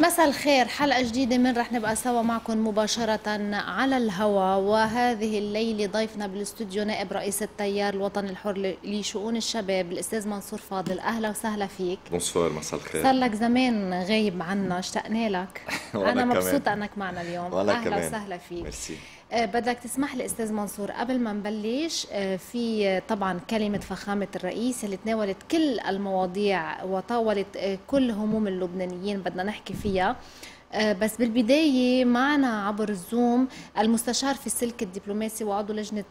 مساء الخير، حلقة جديدة من رح نبقى سوا معكم مباشرة على الهواء. وهذه الليلة ضيفنا بالاستوديو نائب رئيس التيار الوطني الحر لشؤون الشباب الأستاذ منصور فاضل. أهلا وسهلا فيك منصور، مساء الخير. صار لك زمان غايب عنا، اشتقنا لك. أنا مبسوطة أنك معنا اليوم. أهلا وسهلا فيك، ميرسي. بدك تسمح لي استاذ منصور قبل ما نبلش، في طبعا كلمه فخامه الرئيس اللي تناولت كل المواضيع وطاولت كل هموم اللبنانيين بدنا نحكي فيها، بس بالبدايه معنا عبر الزوم المستشار في السلك الدبلوماسي وعضو لجنه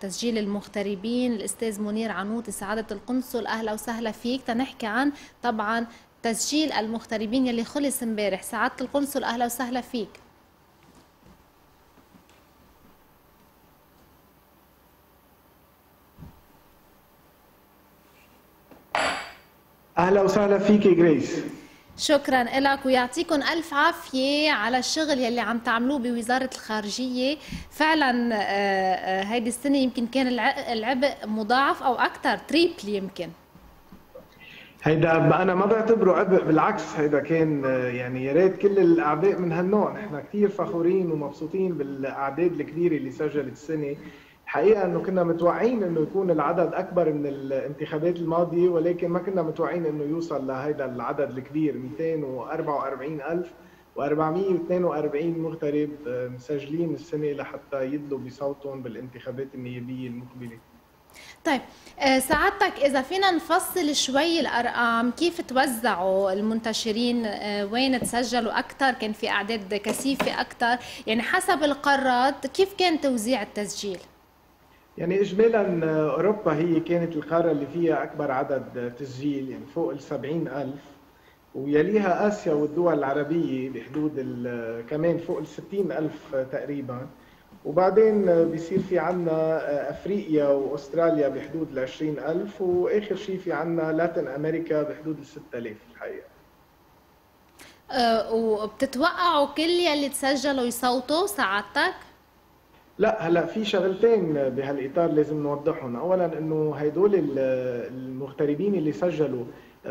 تسجيل المغتربين الاستاذ منير عانوتي سعاده القنصل. اهلا وسهلا فيك. تنحكي عن طبعا تسجيل المغتربين يلي خلص امبارح. سعاده القنصل اهلا وسهلا فيك. أهلا وسهلا فيكي جريس. شكرا لك ويعطيكم ألف عافية على الشغل يلي عم تعملوه بوزارة الخارجية. فعلا هيدي السنة يمكن كان العبء مضاعف أو أكثر، تريبل يمكن. هيدا أنا ما بعتبره عبء، بالعكس هيدا كان يعني يا ريت كل الأعباء من هالنوع. نحن كثير فخورين ومبسوطين بالأعداد الكبيرة اللي سجلت السنة. حقيقة أنه كنا متوقعين أنه يكون العدد أكبر من الانتخابات الماضية، ولكن ما كنا متوقعين أنه يوصل لهذا العدد الكبير، 244,442 مغترب مسجلين السنة لحتى يدلوا بصوتهم بالانتخابات النيابية المقبلة. طيب سعادتك إذا فينا نفصل شوي الأرقام، كيف توزعوا المنتشرين، وين تسجلوا أكثر، كان في أعداد كثيفة أكثر، يعني حسب القارات كيف كان توزيع التسجيل؟ يعني إجمالاً أوروبا هي كانت القارة اللي فيها أكبر عدد تسجيل، يعني فوق ال 70,000، ويليها آسيا والدول العربية بحدود كمان فوق ال 60,000 تقريباً، وبعدين بيصير في عنا أفريقيا وأستراليا بحدود ال 20,000، وآخر شيء في عنا لاتن أمريكا بحدود ال 6,000 الحقيقة. وبتتوقعوا كل يلي تسجلوا يصوتوا سعادتك؟ لا هلا في شغلتين بهالاطار لازم نوضحهم، اولا انه هدول المغتربين اللي سجلوا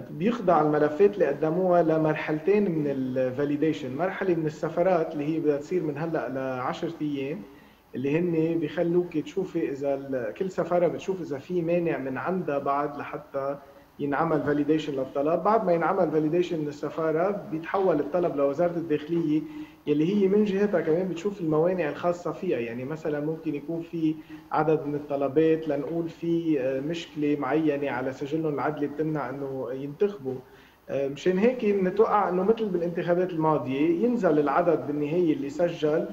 بيخضع الملفات اللي قدموها لمرحلتين من الفاليديشن، مرحله من السفرات اللي هي بدها تصير من هلا ل 10 ايام، اللي هن بخلوك تشوفي اذا كل سفاره بتشوف اذا في مانع من عندها بعد لحتى ينعمل فاليديشن للطلب، بعد ما ينعمل فاليديشن من السفاره بيتحول الطلب لوزاره الداخليه يلي هي من جهتها كمان بتشوف الموانع الخاصه فيها، يعني مثلا ممكن يكون في عدد من الطلبات لنقول في مشكله معينه على سجلهم العدلي بتمنع انه ينتخبوا، مشان هيك بنتوقع انه مثل بالانتخابات الماضيه ينزل العدد بالنهايه اللي سجل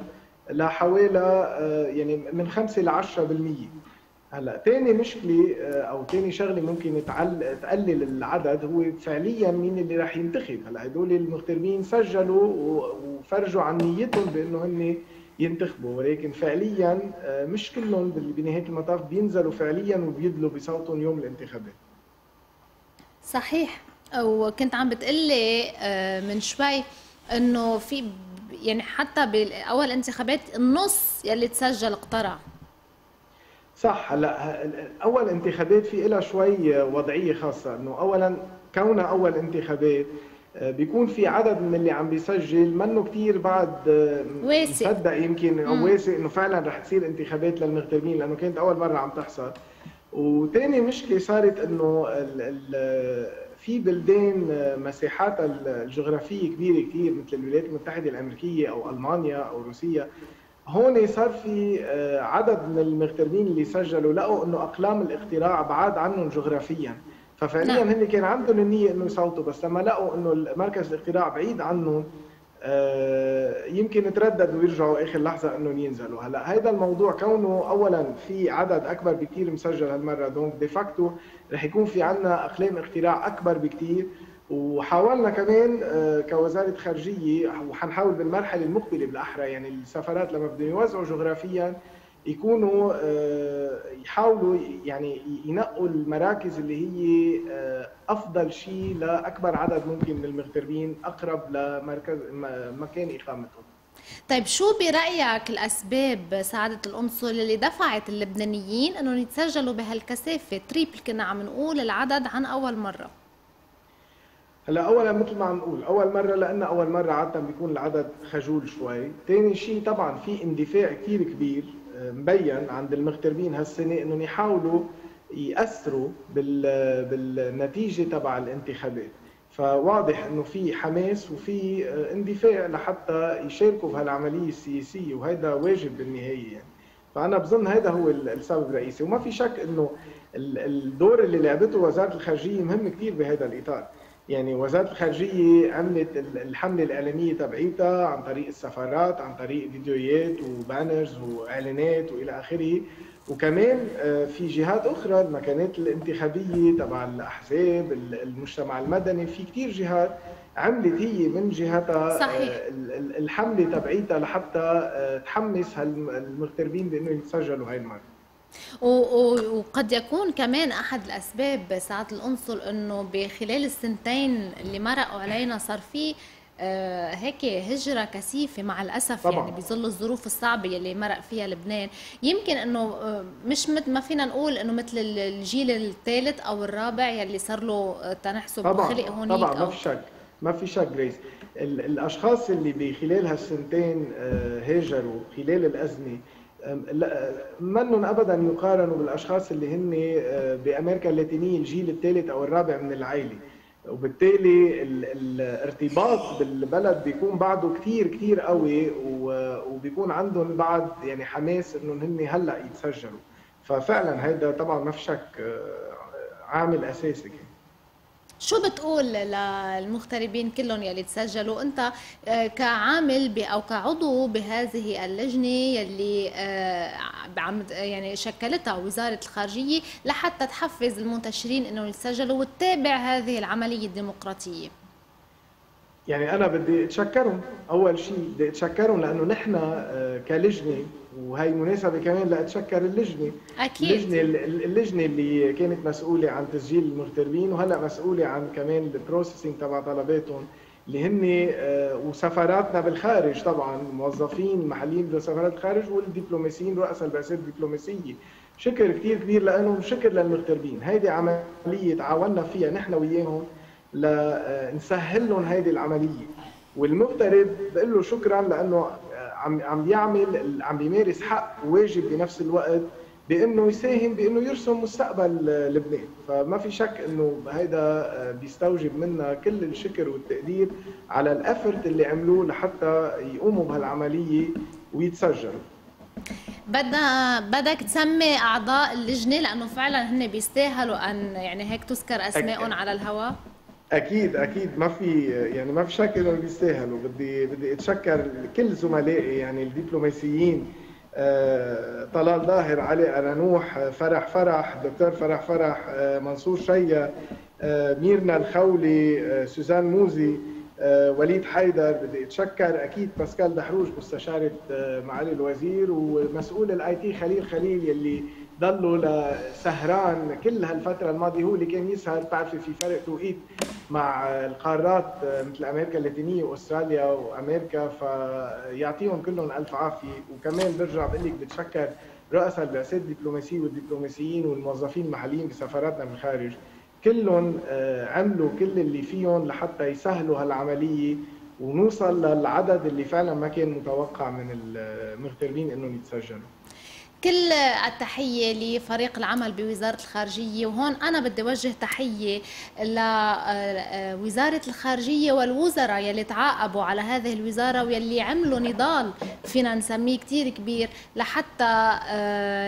لحوالي يعني من 5 ل 10%. هلا ثاني مشكله او ثاني شغله ممكن تقلل العدد هو فعليا مين اللي راح ينتخب. هلا هدول المغتربين سجلوا وفرجوا عن نيتهم بانه هن ينتخبوا، ولكن فعليا مش كلهم بنهايه المطاف بينزلوا فعليا وبيدلوا بصوتهم يوم الانتخابات. صحيح، وكنت عم بتقلي من شوي انه في يعني حتى باول انتخابات النص يلي تسجل اقترع. صح، هلا اول انتخابات في لها شوي وضعيه خاصه، انه اولا كونها اول انتخابات بيكون في عدد من اللي عم بيسجل منه كثير بعد مصدق يمكن او واثق انه فعلا رح تصير انتخابات للمغتربين لانه كانت اول مره عم تحصل. وثاني مشكله صارت انه في بلدان مساحات الجغرافيه كبيره كثير مثل الولايات المتحده الامريكيه او المانيا او روسيا، هون صار في عدد من المغتربين اللي سجلوا لقوا انه اقلام الاقتراع بعاد عنهم جغرافيا، ففعليا هن كان عندهم النيه انه يصوتوا، بس لما لقوا انه مركز الاقتراع بعيد عنهم يمكن ترددوا ويرجعوا اخر لحظه انهم ينزلوا. هلا هذا الموضوع كونه اولا في عدد اكبر بكثير مسجل هالمره، دونك ديفاكتو رح يكون في عندنا اقلام اقتراع اكبر بكثير. وحاولنا كمان كوزارة خارجية وحنحاول بالمرحلة المقبلة بالأحرى، يعني السفرات لما بدهم يوزعوا جغرافيا يكونوا يحاولوا يعني ينقوا المراكز اللي هي أفضل شيء لأكبر عدد ممكن من المغتربين أقرب لمركز مكان إقامتهم. طيب شو برأيك الأسباب سعادة القنصل اللي دفعت اللبنانيين أنهم يتسجلوا بهالكثافة، تريبل كنا عم نقول العدد عن أول مرة؟ هلا اولا مثل ما عم نقول اول مره، لان اول مره عاده بيكون العدد خجول شوي. ثاني شيء طبعا في اندفاع كثير كبير مبين عند المغتربين هالسنه انهم يحاولوا ياثروا بالنتيجه تبع الانتخابات، فواضح انه في حماس وفي اندفاع لحتى يشاركوا بهالعمليه السياسيه، وهذا واجب بالنهايه يعني. فانا بظن هذا هو السبب الرئيسي، وما في شك انه الدور اللي لعبته وزاره الخارجيه مهم كثير بهذا الاطار. يعني وزاره الخارجيه عملت الحمله الاعلاميه تبعيتها عن طريق السفارات، عن طريق فيديوهات وبانرز واعلانات والى اخره، وكمان في جهات اخرى، المكانات الانتخابيه تبع الاحزاب، المجتمع المدني، في كثير جهات عملت هي من جهتها الحمله تبعيتها لحتى تحمس المغتربين بانه يتسجلوا هاي المره. وقد يكون كمان احد الاسباب سعاده القنصل انه بخلال السنتين اللي مرقوا علينا صار في هيك هجره كثيفه مع الاسف طبعا. يعني بظل الظروف الصعبه اللي مرق فيها لبنان، يمكن انه مش ما فينا نقول انه مثل الجيل الثالث او الرابع يلي صار له تنحسب خلق هونيك طبعا. ما في شك، ما في شك جريس، الاشخاص اللي بخلال هالسنتين هاجروا خلال الازمه منهم ابدا يقارنوا بالاشخاص اللي هن بامريكا اللاتينيه الجيل الثالث او الرابع من العائله، وبالتالي الارتباط بالبلد بيكون بعده كثير كثير قوي، وبيكون عندهم بعد يعني حماس انهم هن هلا يتسجلوا. ففعلا هذا طبعا ما في شك عامل اساسي. شو بتقول للمغتربين كلهم يلي تسجلوا انت كعامل او كعضو بهذه اللجنه يلي يعني شكلتها وزاره الخارجيه لحتى تحفز المنتشرين انه يتسجلوا وتتابع هذه العمليه الديمقراطيه؟ يعني انا بدي اتشكرهم، اول شيء بدي اتشكرهم لانه نحن كلجنه، وهي مناسبة كمان لأتشكر اللجنة. أكيد. اللجنة اللي كانت مسؤولة عن تسجيل المغتربين، وهلا مسؤولة عن كمان البروسيسنج تبع طلباتهم اللي هن وسفاراتنا بالخارج طبعا، موظفين محليين بسفارات الخارج والدبلوماسيين، رؤساء البعثات الدبلوماسية. شكر كثير كبير لأنهم، شكر للمغتربين. هيدي عملية تعاوننا فيها نحن وياهم لنسهل لهم هيدي العملية، والمغترب بقول له شكرا لأنه عم بيمارس حق واجب بنفس الوقت بانه يساهم بانه يرسم مستقبل لبنان. فما في شك انه هيدا بيستوجب منا كل الشكر والتقدير على الافرت اللي عملوه لحتى يقوموا بهالعمليه ويتسجلوا. بدك تسمي اعضاء اللجنه لانه فعلا هن بيستاهلوا ان يعني هيك تذكر اسمائهم على الهواء؟ اكيد اكيد، ما في يعني ما في شك انه بيستاهلوا. بدي اتشكر كل زملائي يعني الدبلوماسيين، طلال ظاهر، علي رنوح، فرح، دكتور فرح، منصور شيا، ميرنا الخولي، سوزان موزي، وليد حيدر. بدي اتشكر اكيد باسكال دحروج مستشارة معالي الوزير، ومسؤول الاي تي خليل يلي ضلوا لسهران كل هالفتره الماضيه، هو اللي كان يسهر. بتعرفي في فرق توقيت مع القارات مثل امريكا اللاتينيه واستراليا وامريكا، فيعطيهم كلهم الف عافيه. وكمان برجع بقول لك بتشكر رؤساء البعثات الدبلوماسيه والدبلوماسيين والموظفين المحليين بسفاراتنا من الخارج، كلهم عملوا كل اللي فيهم لحتى يسهلوا هالعمليه ونوصل للعدد اللي فعلا ما كان متوقع من المغتربين انهم يتسجلوا. كل التحية لفريق العمل بوزارة الخارجية، وهون أنا بدي وجه تحية لوزارة الخارجية والوزراء يلي تعاقبوا على هذه الوزارة ويلي عملوا نضال فينا نسميه كتير كبير لحتى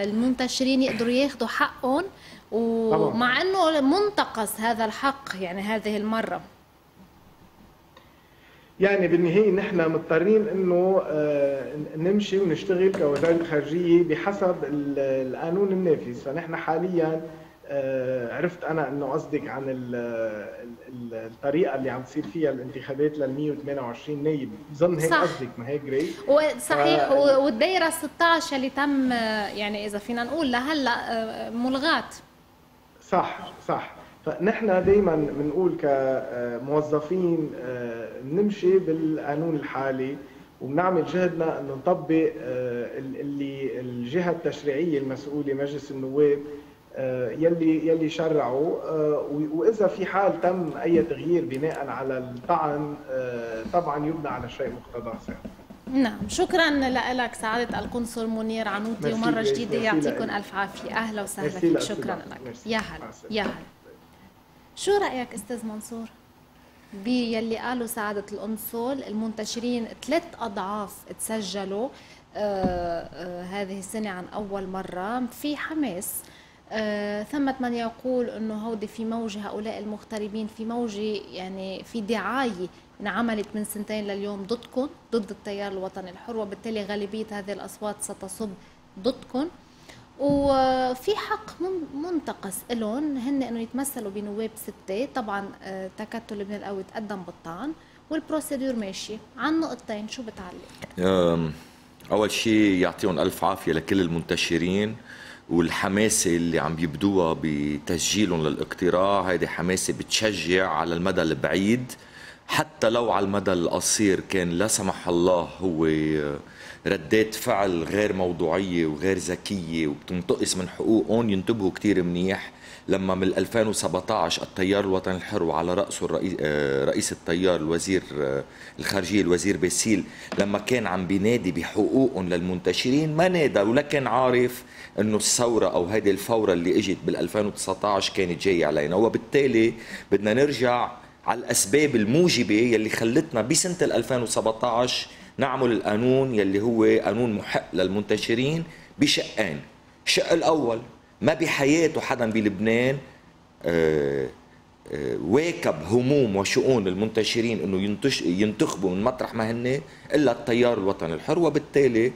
المنتشرين يقدروا ياخدوا حقهم، ومع أنه منتقص هذا الحق يعني هذه المرة. يعني بالنهايه نحن مضطرين انه نمشي ونشتغل كوزاره الخارجيه بحسب القانون النافذ. فنحن حاليا عرفت انا انه قصدك عن الطريقه اللي عم تصير فيها الانتخابات لل 128 نائب، بظن هيك قصدك، ما هيك جري؟ صحيح. والدائره 16 اللي تم يعني اذا فينا نقول لهلا ملغات. صح. فنحن دائما بنقول كموظفين بنمشي بالقانون الحالي، وبنعمل جهدنا انه نطبق اللي الجهه التشريعيه المسؤوله مجلس النواب يلي شرعوا. واذا في حال تم اي تغيير بناء على الطعن طبعا يبنى على شيء مقتضى صحيح. نعم، شكرا لك سعادة القنصل منير عانوتي، ومرة جديدة يعطيكم ألف عافية. أهلا وسهلا فيك، شكرا لك. يا هلا يا هلا. شو رأيك أستاذ منصور باللي قالوا سعادة القنصل؟ المنتشرين 3 أضعاف تسجلوا هذه السنة عن أول مرة. في حماس، ثمة من يقول أنه هودي في موجة، هؤلاء المغتربين في موجة، يعني في دعاية انعملت من 2 لليوم ضدكم، ضد التيار الوطني الحر، وبالتالي غالبية هذه الأصوات ستصب ضدكم. وفي حق منتقص لهم هن أنه يتمثلوا بنواب 6. طبعا تكتل ابن القوي تقدم بالطعن والبروسيدور ماشي. عن نقطتين شو بتعلق؟ أول شيء يعطيهم ألف عافية لكل المنتشرين، والحماسة اللي عم يبدوها بتسجيلهم للاقتراع هيدي حماسة بتشجع على المدى البعيد، حتى لو على المدى القصير كان لا سمح الله هو ردات فعل غير موضوعية وغير ذكية وبتنتقص من حقوقهم. ينتبهوا كتير منيح لما من 2017 التيار الوطني الحر وعلى رأسه رئيس التيار الوزير الخارجية الوزير باسيل، لما كان عم بينادي بحقوقهم للمنتشرين ما نادى ولا كان عارف انه الثورة او هذه الفورة اللي اجت بال 2019 كانت جاية علينا. وبالتالي بدنا نرجع على الأسباب الموجبة يلي خلتنا بسنة 2017 نعمل القانون يلي هو قانون محق للمنتشرين بشقين. الشق الأول، ما بحياته حدا بلبنان واكب هموم وشؤون المنتشرين انه ينتخبوا من مطرح ما هن الا التيار الوطني الحر، وبالتالي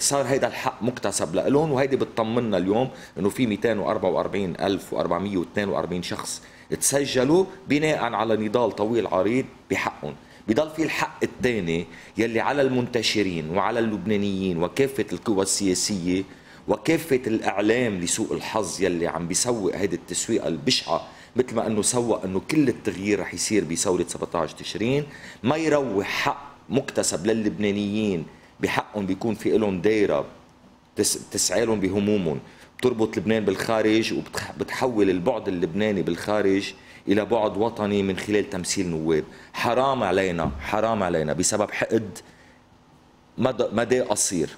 صار هيدا الحق مكتسب لهم. وهيدي بتطمنا اليوم انه في 244,442 شخص تسجلوا بناء على نضال طويل عريض بحقهم. بضل في الحق الثاني يلي على المنتشرين وعلى اللبنانيين وكافة القوى السياسية وكافة الإعلام لسوء الحظ يلي عم بيسوق هيدي التسويقة البشعة، مثل ما انه سوق انه كل التغيير رح يصير بثورة 17 تشرين، ما يروح حق مكتسب للبنانيين بحقهم بيكون في لهم دايرة بتسعى لهم بهمومهم، بتربط لبنان بالخارج وبتحول البعد اللبناني بالخارج إلى بعد وطني من خلال تمثيل نواب. حرام علينا، حرام علينا، بسبب حقد مدى قصير،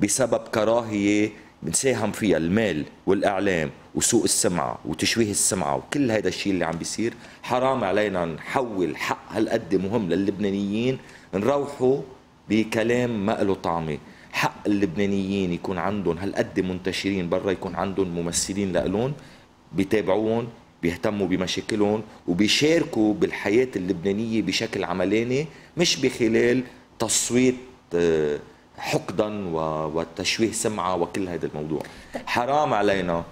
بسبب كراهية بنساهم فيها المال والإعلام وسوء السمعة وتشويه السمعة وكل هذا الشيء اللي عم بيصير. حرام علينا نحول حق هالقد مهم للبنانيين نروحوا بكلام ما له طعمه. حق اللبنانيين يكون عندهم هالقد منتشرين برا، يكون عندهم ممثلين لالون بيتابعوهم، بيهتموا بمشاكلهم وبيشاركوا بالحياة اللبنانية بشكل عملاني، مش بخلال تصويت حقدا وتشويه سمعة وكل هذا الموضوع. حرام علينا،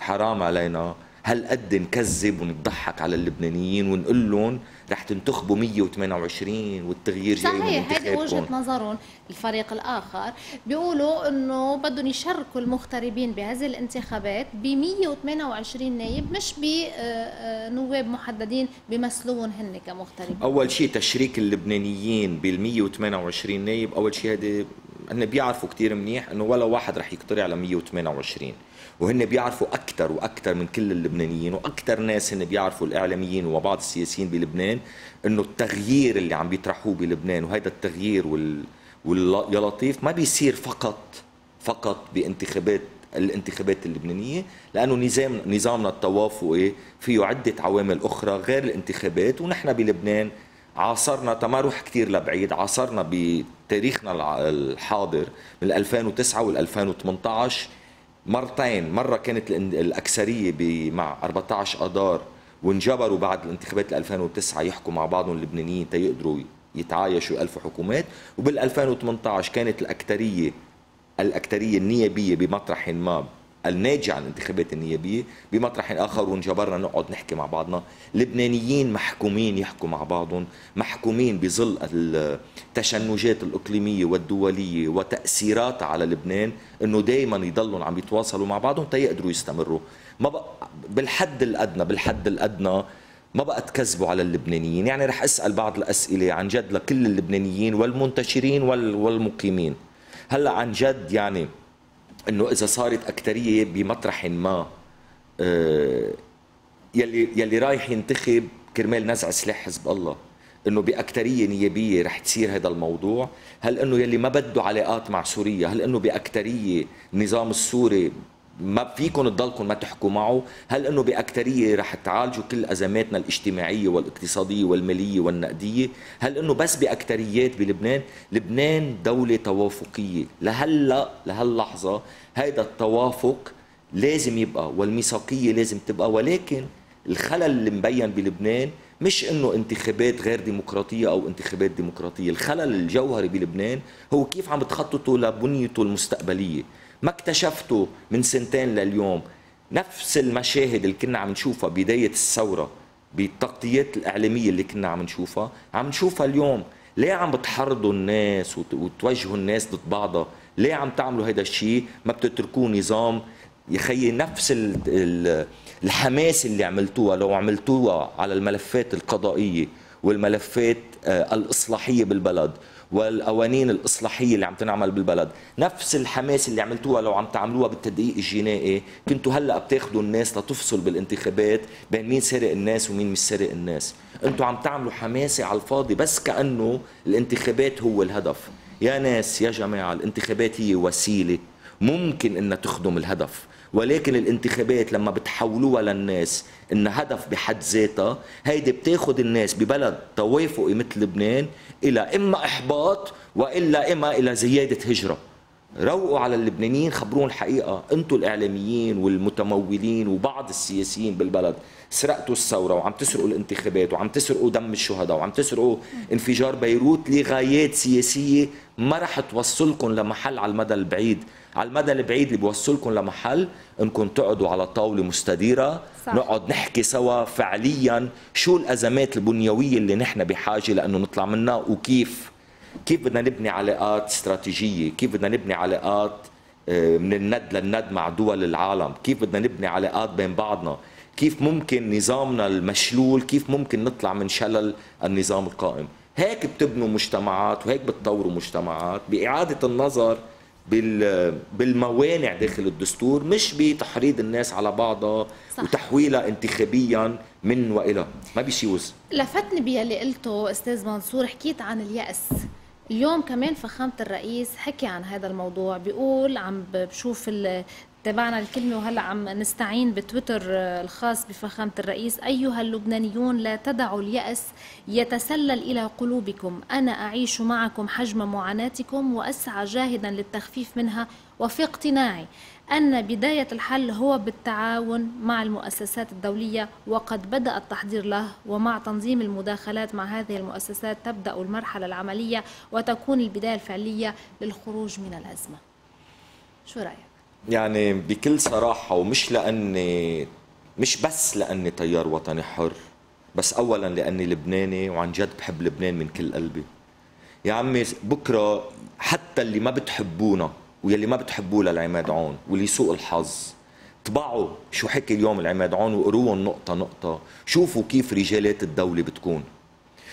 حرام علينا هالقد نكذب ونضحك على اللبنانيين ونقول لهم رح تنتخبوا 128 والتغيير جاي من انتخابكم. صحيح، هذه وجهة نظرهم. الفريق الآخر بيقولوا أنه بدهم يشاركوا المغتربين بهذه الانتخابات ب 128 نائب، مش بنواب محددين بمثلون هن كمغتربين. أول شيء تشريك اللبنانيين بال 128 نائب، أول شيء هذا هن بيعرفوا كثير منيح أنه ولا واحد رح يقترع على 128، وهن بيعرفوا أكثر وأكثر من كل اللبنانيين وأكثر ناس هن بيعرفوا الإعلاميين وبعض السياسيين بلبنان إنه التغيير اللي عم بيطرحوه بلبنان وهذا التغيير يا لطيف ما بيصير فقط بانتخابات الانتخابات اللبنانية، لأنه نظامنا التوافقي فيه عدة عوامل أخرى غير الانتخابات. ونحن بلبنان عاصرنا، تما روح كثير لبعيد، عاصرنا بتاريخنا الحاضر من 2009 وال2018 مرتين. مرة كانت الأكثرية مع 14 أذار وانجبروا بعد الانتخابات 2009 يحكوا مع بعضهم اللبنانيين تيقدروا يتعايشوا ويألفوا حكومات. وبال2018 كانت الأكثرية النيابية بمطرح ما الناتجة عن الانتخابات النيابية بمطرح آخر، وانجبرنا نقعد نحكي مع بعضنا. لبنانيين محكومين يحكوا مع بعضهم، محكومين بظل التشنجات الإقليمية والدولية وتأثيراتها على لبنان إنه دائما يضلوا عم يتواصلوا مع بعضهم تيقدروا يستمروا. ما بقى بالحد الأدنى ما بقى تكذبوا على اللبنانيين. يعني رح أسأل بعض الأسئلة عن جد لكل اللبنانيين والمنتشرين والمقيمين. هلا عن جد يعني إنه إذا صارت أكترية بمطرح ما يلي رايح ينتخب كرمال نزع سلاح حزب الله، انه باكثريه نيابيه رح تصير هذا الموضوع؟ هل انه يلي ما بده علاقات مع سوريا، هل انه باكثريه النظام السوري ما فيكم تضلكم ما تحكوا معه؟ هل انه باكثريه رح تعالجوا كل ازماتنا الاجتماعيه والاقتصاديه والماليه والنقديه؟ هل انه بس باكثريات بلبنان؟ لبنان دوله توافقيه، لهلا لهاللحظه هذا التوافق لازم يبقى والميثاقيه لازم تبقى، ولكن الخلل اللي مبين بلبنان مش انه انتخابات غير ديمقراطيه او انتخابات ديمقراطيه، الخلل الجوهري بلبنان هو كيف عم تخططوا لبنيته المستقبليه. ما اكتشفتوا من سنتين لليوم نفس المشاهد اللي كنا عم نشوفها بدايه الثوره بالتغطيات الاعلاميه اللي كنا عم نشوفها، عم نشوفها اليوم. ليه عم بتحرضوا الناس وتوجهوا الناس ضد بعضها؟ ليه عم تعملوا هذا الشيء؟ ما بتتركوه نظام يخيي نفس الحماس اللي عملتوها، لو عملتوها على الملفات القضائية والملفات الإصلاحية بالبلد والقوانين الإصلاحية اللي عم تنعمل بالبلد، نفس الحماس اللي عملتوها لو عم تعملوها بالتدقيق الجنائي، كنتوا هلأ بتاخدوا الناس لتفصل بالانتخابات بين مين سرق الناس ومين مش سرق الناس. انتوا عم تعملوا حماسة على الفاضي، بس كأنه الانتخابات هو الهدف. يا ناس يا جماعة، الانتخابات هي وسيلة ممكن انها تخدم الهدف، ولكن الانتخابات لما بتحولوها للناس ان هدف بحد ذاتها، هيدي بتاخد الناس ببلد توافقي مثل لبنان الى اما احباط والا اما الى زياده هجره. روقوا على اللبنانيين، خبرون الحقيقه، انتم الاعلاميين والمتمولين وبعض السياسيين بالبلد سرقتوا الثوره وعم تسرقوا الانتخابات وعم تسرقوا دم الشهداء وعم تسرقوا انفجار بيروت لغايات سياسيه ما رح توصلكم لمحل على المدى البعيد. على المدى البعيد اللي بيوصلكم لمحل انكم تقعدوا على طاوله مستديره، صح. نقعد نحكي سوا فعليا شو الازمات البنيويه اللي نحن بحاجه لانه نطلع منها، وكيف بدنا نبني علاقات استراتيجيه، كيف بدنا نبني علاقات من الند للند مع دول العالم، كيف بدنا نبني علاقات بين بعضنا، كيف ممكن نظامنا المشلول، كيف ممكن نطلع من شلل النظام القائم. هيك بتبنوا مجتمعات وهيك بتطوروا مجتمعات، بإعادة النظر بالموانع داخل الدستور، مش بتحريض الناس على بعضها وتحويلها انتخابيا من وإلى. ما بيشيوز. لفتني باللي قلته أستاذ منصور، حكيت عن اليأس. اليوم كمان فخامة الرئيس حكي عن هذا الموضوع، بيقول عم بشوف تابعنا الكلمة وهلأ عم نستعين بتويتر الخاص بفخامة الرئيس: أيها اللبنانيون لا تدعوا اليأس يتسلل إلى قلوبكم، أنا أعيش معكم حجم معاناتكم وأسعى جاهدا للتخفيف منها، وفي اقتناعي أن بداية الحل هو بالتعاون مع المؤسسات الدولية وقد بدأ التحضير له، ومع تنظيم المداخلات مع هذه المؤسسات تبدأ المرحلة العملية وتكون البداية الفعلية للخروج من الأزمة. شو رأيك؟ يعني بكل صراحة، ومش لأني مش بس لأني تيار وطني حر، بس أولا لأني لبناني وعن جد بحب لبنان من كل قلبي. يا عمي بكرة حتى اللي ما بتحبونا واللي ما بتحبوه للعماد عون واللي سوء الحظ، طبعوا شو حكي اليوم العماد عون وقروهم نقطة نقطة، شوفوا كيف رجالات الدولة بتكون،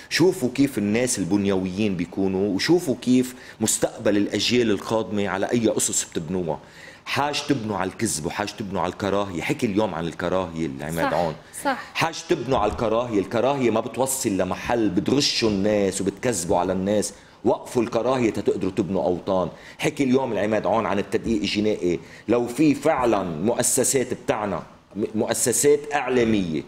شوفوا كيف الناس البنيويين بيكونوا، وشوفوا كيف مستقبل الأجيال القادمة على أي أسس بتبنوها. حاج تبنوا على الكذب وحاج تبنوا على الكراهية. حكي اليوم عن الكراهية العماد عون، صح. حاج تبنوا على الكراهية، الكراهية ما بتوصل لمحل، بتغشوا الناس وبتكذبوا على الناس. وقفوا الكراهية تقدروا تبنوا أوطان. حكي اليوم العماد عون عن التدقيق الجنائي، لو في فعلا مؤسسات بتاعنا، مؤسسات إعلامية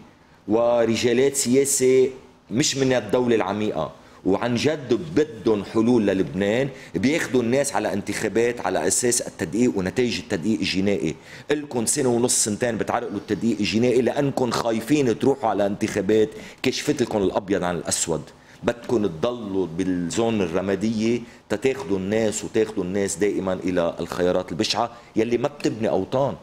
ورجالات سياسة مش من الدولة العميقة وعن جد بدهم حلول للبنان، بياخذوا الناس على انتخابات على اساس التدقيق ونتائج التدقيق الجنائي. الكم سنه ونص سنتين بتعرقلوا التدقيق الجنائي لانكم خايفين تروحوا على انتخابات، كشفت لكم الابيض عن الاسود، بدكم تضلوا بالزون الرماديه تتاخذوا الناس وتاخذوا الناس دائما الى الخيارات البشعه يلي ما بتبني اوطان.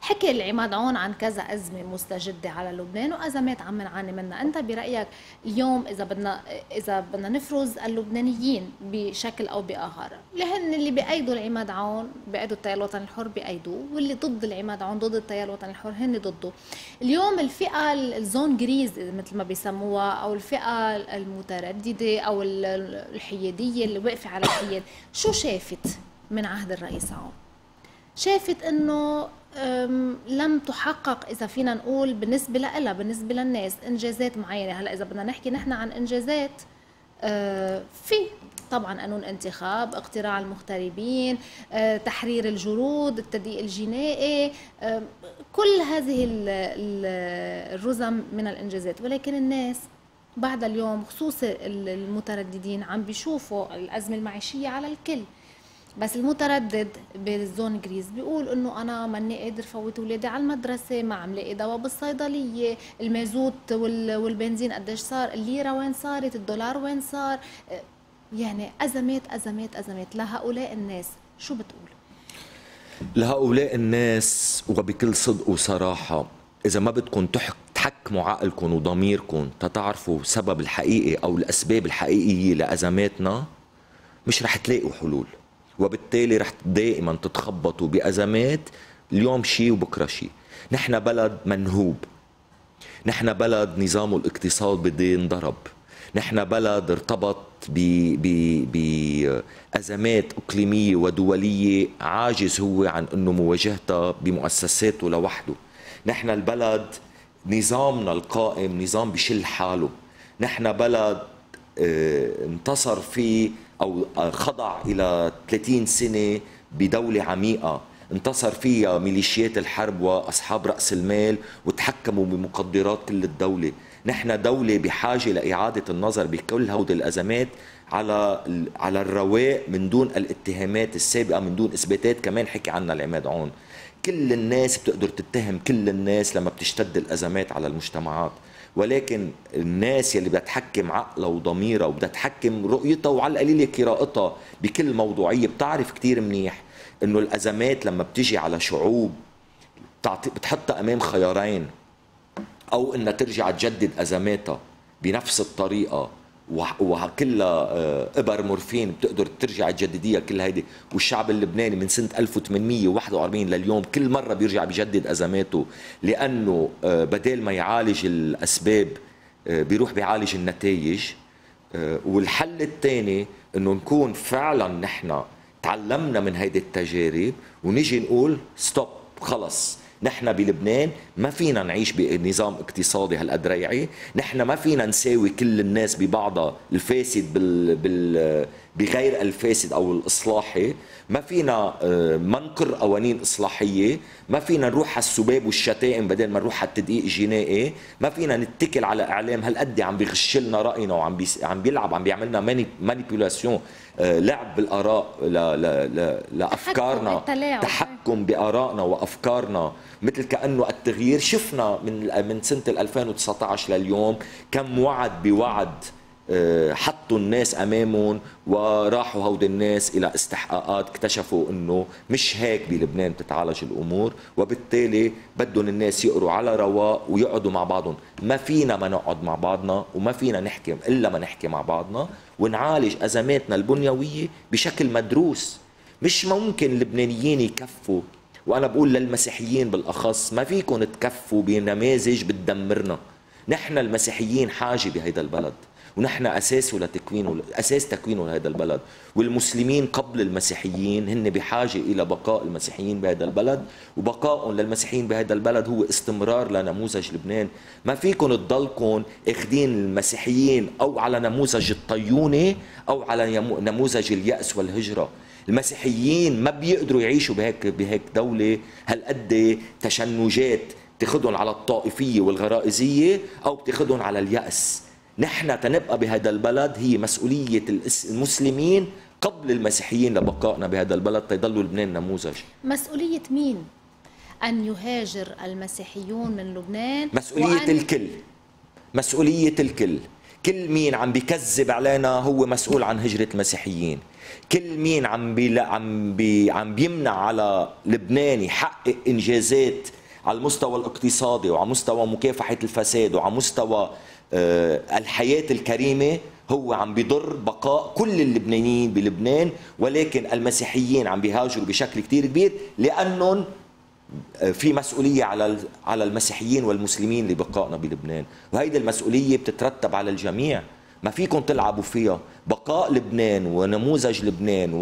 حكي العماد عون عن كذا أزمة مستجدة على لبنان وأزمات عم نعاني منها، أنت برأيك اليوم إذا بدنا نفرز اللبنانيين بشكل أو بآخر، اللي هن اللي بأيدوا العماد عون بأيدوا التيار الوطني الحر بأيدوه، واللي ضد العماد عون ضد التيار الوطني الحر هن ضده. اليوم الفئة الزون جريز مثل ما بيسموها، أو الفئة المترددة أو الحيادية اللي واقفة على الحياد، شو شافت من عهد الرئيس عون؟ شافت إنه لم تحقق إذا فينا نقول بالنسبة لها بالنسبة للناس إنجازات معينة. هلا إذا بدنا نحكي نحن عن إنجازات، في طبعا قانون انتخاب، اقتراع المغتربين، تحرير الجرود، التضييق الجنائي، كل هذه الرزم من الإنجازات، ولكن الناس بعد اليوم خصوصا المترددين عم بيشوفوا الأزمة المعيشية على الكل. بس المتردد بالزون جريز بيقول انه انا ماني قادر فوت اولادي على المدرسه، ما عم لاقي دواء بالصيدليه، المازوت والبنزين قديش صار، الليره وين صارت، الدولار وين صار، يعني ازمات ازمات ازمات. لهؤلاء الناس شو بتقول؟ لهؤلاء الناس وبكل صدق وصراحه، اذا ما بدكم تحكموا عقلكم وضميركم تتعرفوا سبب الحقيقي او الاسباب الحقيقيه لازماتنا، مش رح تلاقوا حلول، وبالتالي رح دائما تتخبطوا بأزمات، اليوم شيء وبكره شيء. نحن بلد منهوب، نحن بلد نظامه الاقتصاد بده ينضرب، نحن بلد ارتبط بأزمات إقليمية ودولية عاجز هو عن أنه مواجهتها بمؤسساته لوحده. نحن البلد نظامنا القائم نظام بشل حاله، نحن بلد انتصر فيه أو خضع إلى 30 سنة بدولة عميقة انتصر فيها ميليشيات الحرب وأصحاب رأس المال وتحكموا بمقدرات كل الدولة. نحن دولة بحاجة لإعادة النظر بكل هود الأزمات على الرواق من دون الاتهامات السابقة، من دون إثباتات. كمان حكي عنها العماد عون، كل الناس بتقدر تتهم كل الناس لما بتشتد الأزمات على المجتمعات، ولكن الناس يلي بدها تحكم عقلها وضميرها وبدها تحكم رؤيتها وعلى القليله قراءتها بكل موضوعيه بتعرف كثير منيح انه الازمات لما بتجي على شعوب بتحطها امام خيارين، او انها ترجع تجدد ازماتها بنفس الطريقه وكلها ابر مورفين بتقدر ترجع تجدديها كل هيدي. والشعب اللبناني من سنه 1841 لليوم كل مره بيرجع بيجدد ازماته، لانه بدال ما يعالج الاسباب بيروح بيعالج النتائج. والحل الثاني انه نكون فعلا نحن تعلمنا من هيدي التجارب ونجي نقول ستوب، خلص نحن بلبنان ما فينا نعيش بنظام اقتصادي هالقدريعي، نحن ما فينا نساوي كل الناس ببعضها، الفاسد بغير الفاسد او الاصلاحي، ما فينا منكر قوانين اصلاحيه، ما فينا نروح على السباب والشتائم بدل ما نروح على التدقيق الجنائي، ما فينا نتكل على اعلام هالقد عم بيغش لنا راينا وعم بيلعب عم بيعملنا مانيبيولاسيون، لعب بالاراء لافكارنا، تحكم بارائنا وافكارنا، مثل كانه التغيير شفنا من سنه 2019 لليوم كم وعد بوعد حطوا الناس امامهم وراحوا هود الناس الى استحقاقات اكتشفوا انه مش هيك بلبنان بتتعالج الامور، وبالتالي بدهم الناس يقروا على رواق ويقعدوا مع بعضهم. ما فينا ما نقعد مع بعضنا وما فينا نحكي الا ما نحكي مع بعضنا ونعالج ازماتنا البنيويه بشكل مدروس. مش ممكن اللبنانيين يكفوا، وانا بقول للمسيحيين بالاخص، ما فيكم تكفوا بنماذج بتدمرنا. نحن المسيحيين حاجه بهيدا البلد، ونحن اساسه لتكوينه، اساس تكوينه لهذا البلد، والمسلمين قبل المسيحيين هن بحاجه الى بقاء المسيحيين بهذا البلد، وبقاء للمسيحيين بهذا البلد هو استمرار لنموذج لبنان. ما فيكم تضلكم اخذين المسيحيين او على نموذج الطيونه او على نموذج اليأس والهجره. المسيحيين ما بيقدروا يعيشوا بهيك دوله هالقد تشنجات بتاخذهم على الطائفيه والغرائزيه او بتاخذهم على اليأس. نحن تنبقى بهذا البلد هي مسؤولية المسلمين قبل المسيحيين لبقائنا بهذا البلد تيضلوا لبنان نموذج. مسؤولية مين؟ أن يهاجر المسيحيون من لبنان؟ مسؤولية الكل، مسؤولية الكل. كل مين عم بكذب علينا هو مسؤول عن هجرة المسيحيين. كل مين عم بيمنع على لبنان يحقق إنجازات على المستوى الاقتصادي وعلى مستوى مكافحة الفساد وعلى مستوى الحياة الكريمة هو عم بيضر بقاء كل اللبنانيين بلبنان. ولكن المسيحيين عم بيهاجروا بشكل كتير كبير لأنهم في مسؤولية على المسيحيين والمسلمين لبقائنا بلبنان، وهيدي المسؤولية بتترتب على الجميع. ما فيكم تلعبوا فيها. بقاء لبنان ونموذج لبنان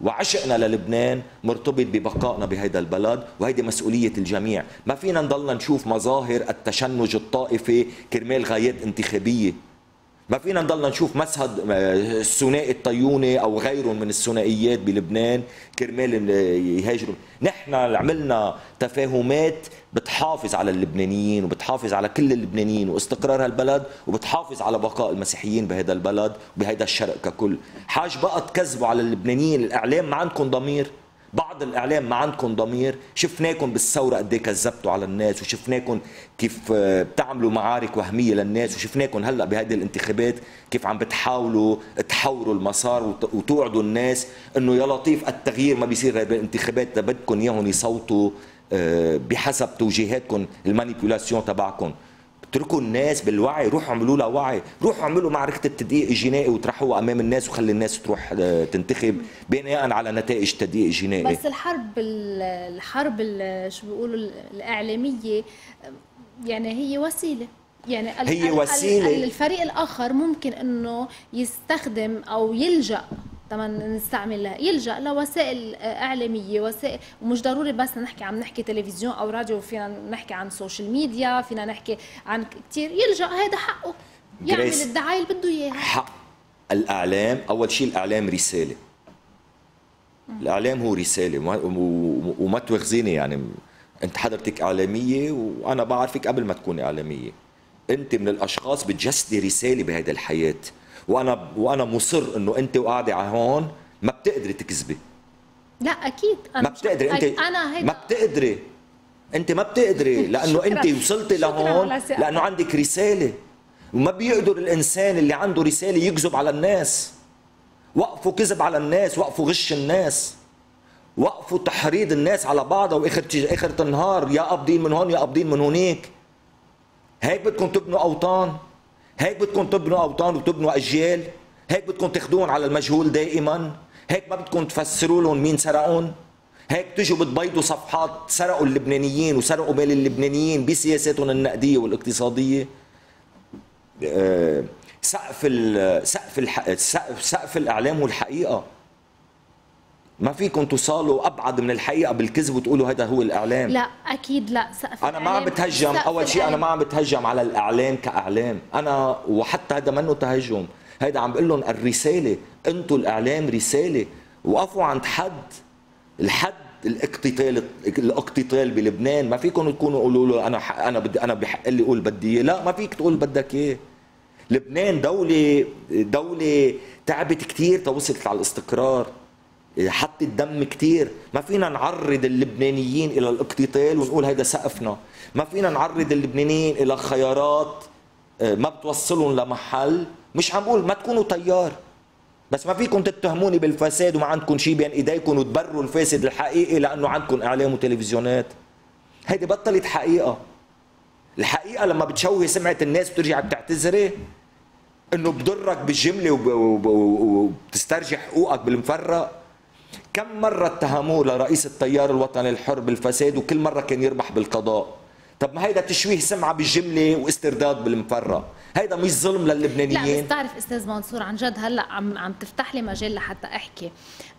وعشقنا للبنان مرتبط ببقائنا بهيدا البلد، وهيدي مسؤولية الجميع. ما فينا نضلنا نشوف مظاهر التشنج الطائفي كرمال غايات انتخابية، ما فينا نضلنا نشوف مسهد الثنائي الطيوني أو غيره من الثنائيات بلبنان كرمال يهاجروا. نحن عملنا تفاهمات بتحافظ على اللبنانيين وبتحافظ على كل اللبنانيين واستقرار هالبلد وبتحافظ على بقاء المسيحيين بهذا البلد وبهذا الشرق ككل. حاج بقى تكذبوا على اللبنانيين، الإعلام ما عندكم ضمير، بعض الإعلام ما عندكم ضمير. شفناكم بالثورة قد ايه كذبتوا على الناس، وشفناكم كيف بتعملوا معارك وهمية للناس، وشفناكم هلأ بهذه الانتخابات كيف عم بتحاولوا تحوروا المسار وتوعدوا الناس إنه يا لطيف التغيير ما بيصير بالانتخابات، ده بدكم إياهم يصوتوا بحسب توجيهاتكم المانيبيولاسيون تبعكم. اتركوا الناس بالوعي، روحوا اعملوا لها وعي، روحوا اعملوا معركة التدقيق الجنائي وطرحوها أمام الناس وخلي الناس تروح تنتخب بناء على نتائج التدقيق الجنائي. بس الحرب شو بيقولوا الإعلامية يعني هي وسيلة، يعني هي وسيلة الفريق الآخر ممكن إنه يستخدم أو يلجأ، طبعا نستعملها، يلجأ لوسائل إعلامية، وسائل ومش ضروري بس نحكي، عم نحكي تلفزيون أو راديو، فينا نحكي عن سوشيال ميديا، فينا نحكي عن كثير. يلجأ، هذا حقه يعمل الدعاية اللي بده إياها. حق الإعلام، أول شيء الإعلام رسالة، الإعلام هو رسالة وما تواخذيني، يعني أنت حضرتك إعلامية وأنا بعرفك قبل ما تكوني إعلامية، أنت من الأشخاص بتجسدي رسالة بهذه الحياة، وانا مصر انه انت وقاعده على هون ما بتقدري تكذبي. لا اكيد انا ما بتقدري، انت ما بتقدري، انت ما بتقدري لانه انت وصلتي لهون لانه عندك رساله، وما بيقدر الانسان اللي عنده رساله يكذب على الناس. وقفوا كذب على الناس، وقفوا غش الناس، وقفوا تحريض الناس على بعضها، واخر النهار يا قابضين من هون يا قابضين من هونيك. هيك بدكم تبنوا اوطان، هيك بدكم تبنوا اوطان وتبنوا اجيال، هيك بدكم تاخذون على المجهول دائما، هيك ما بدكم تفسروا لهم مين سرقهم، هيك تجوا بتبيضوا صفحات سرقوا اللبنانيين وسرقوا مال اللبنانيين بسياساتهم النقديه والاقتصاديه. سقف الاعلام والحقيقه، ما فيكم توصلوا ابعد من الحقيقه بالكذب وتقولوا هذا هو الاعلام. لا اكيد لا، سقف انا ما عم بتهجم، اول شيء انا ما عم بتهجم على الاعلام كاعلام، انا وحتى هذا منه تهجم، هذا عم بقول لهم الرساله، انتم الاعلام رساله، وقفوا عند حد، الحد الاقتتال بلبنان، ما فيكم تكونوا قولوا له انا بحق لي اقول بدي اياه، لا ما فيك تقول بدك اياه. لبنان دوله تعبت كثير توصلت على الاستقرار، حط الدم كتير، ما فينا نعرض اللبنانيين إلى الاقتتال ونقول هيدا سقفنا، ما فينا نعرض اللبنانيين إلى خيارات ما بتوصلهم لمحل. مش عم بقول ما تكونوا تيار، بس ما فيكم تتهموني بالفساد وما عندكم شيء بين إيديكم وتبروا الفاسد الحقيقي لأنه عندكم إعلام وتلفزيونات. هيدي بطلت حقيقة، الحقيقة لما بتشوه سمعة الناس بترجع بتعتذري إنه بضرك بالجملة وبتسترجع حقوقك بالمفرق. كم مرة اتهموه لرئيس التيار الوطني الحر بالفساد وكل مرة كان يربح بالقضاء. طب ما هيدا تشويه سمعة بالجملة واسترداد بالمفرة، هيدا مش ظلم للبنانيين؟ لا بس تعرف استاذ منصور، عن جد هلا عم تفتح لي مجال لحتى احكي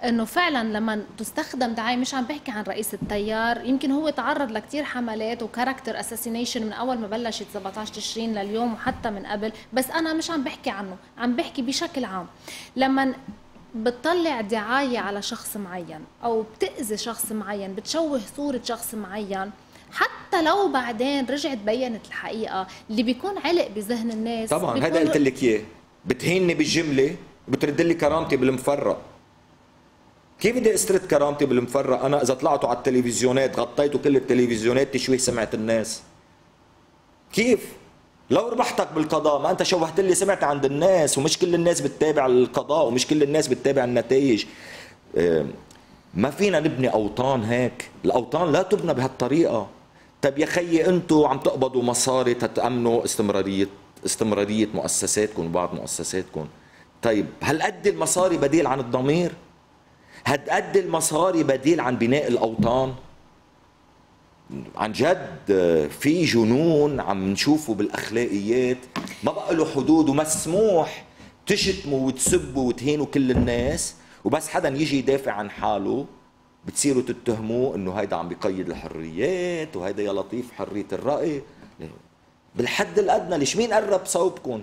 انه فعلا لما تستخدم دعاية، مش عم بحكي عن رئيس التيار، يمكن هو تعرض لكثير حملات وكاركتر اساسينيشن من اول ما بلشت 17 تشرين لليوم وحتى من قبل، بس انا مش عم بحكي عنه، عم بحكي بشكل عام لما بتطلع دعاية على شخص معين أو بتأذي شخص معين، بتشوه صورة شخص معين، حتى لو بعدين رجعت بيّنت الحقيقة اللي بيكون علق بذهن الناس. طبعا هذا قلت لك إياه، بتهينني بالجملة وبترد لي كرامتي بالمفرق. كيف بدي استرد كرامتي بالمفرق أنا إذا طلعتوا على التلفزيونات غطيتوا كل التلفزيونات تشويه سمعة الناس؟ كيف؟ لو ربحتك بالقضاء ما انت شوهت لي سمعت عند الناس، ومش كل الناس بتتابع القضاء ومش كل الناس بتتابع النتائج. ما فينا نبني اوطان هيك، الاوطان لا تبنى بهالطريقه. طب يا خيي انتم عم تقبضوا مصاري تتامنوا استمراريه مؤسساتكم وبعض مؤسساتكم، طيب هل قد المصاري بديل عن الضمير؟ هل قد المصاري بديل عن بناء الاوطان؟ عن جد في جنون عم نشوفه بالاخلاقيات ما بقى له حدود، ومسموح تشتموا وتسبوا وتهينوا كل الناس، وبس حدا يجي يدافع عن حاله بتصيروا تتهموه انه هيدا عم بيقيد الحريات وهيدا يا لطيف حريه الراي. بالحد الادنى ليش مين قرب صوبكم؟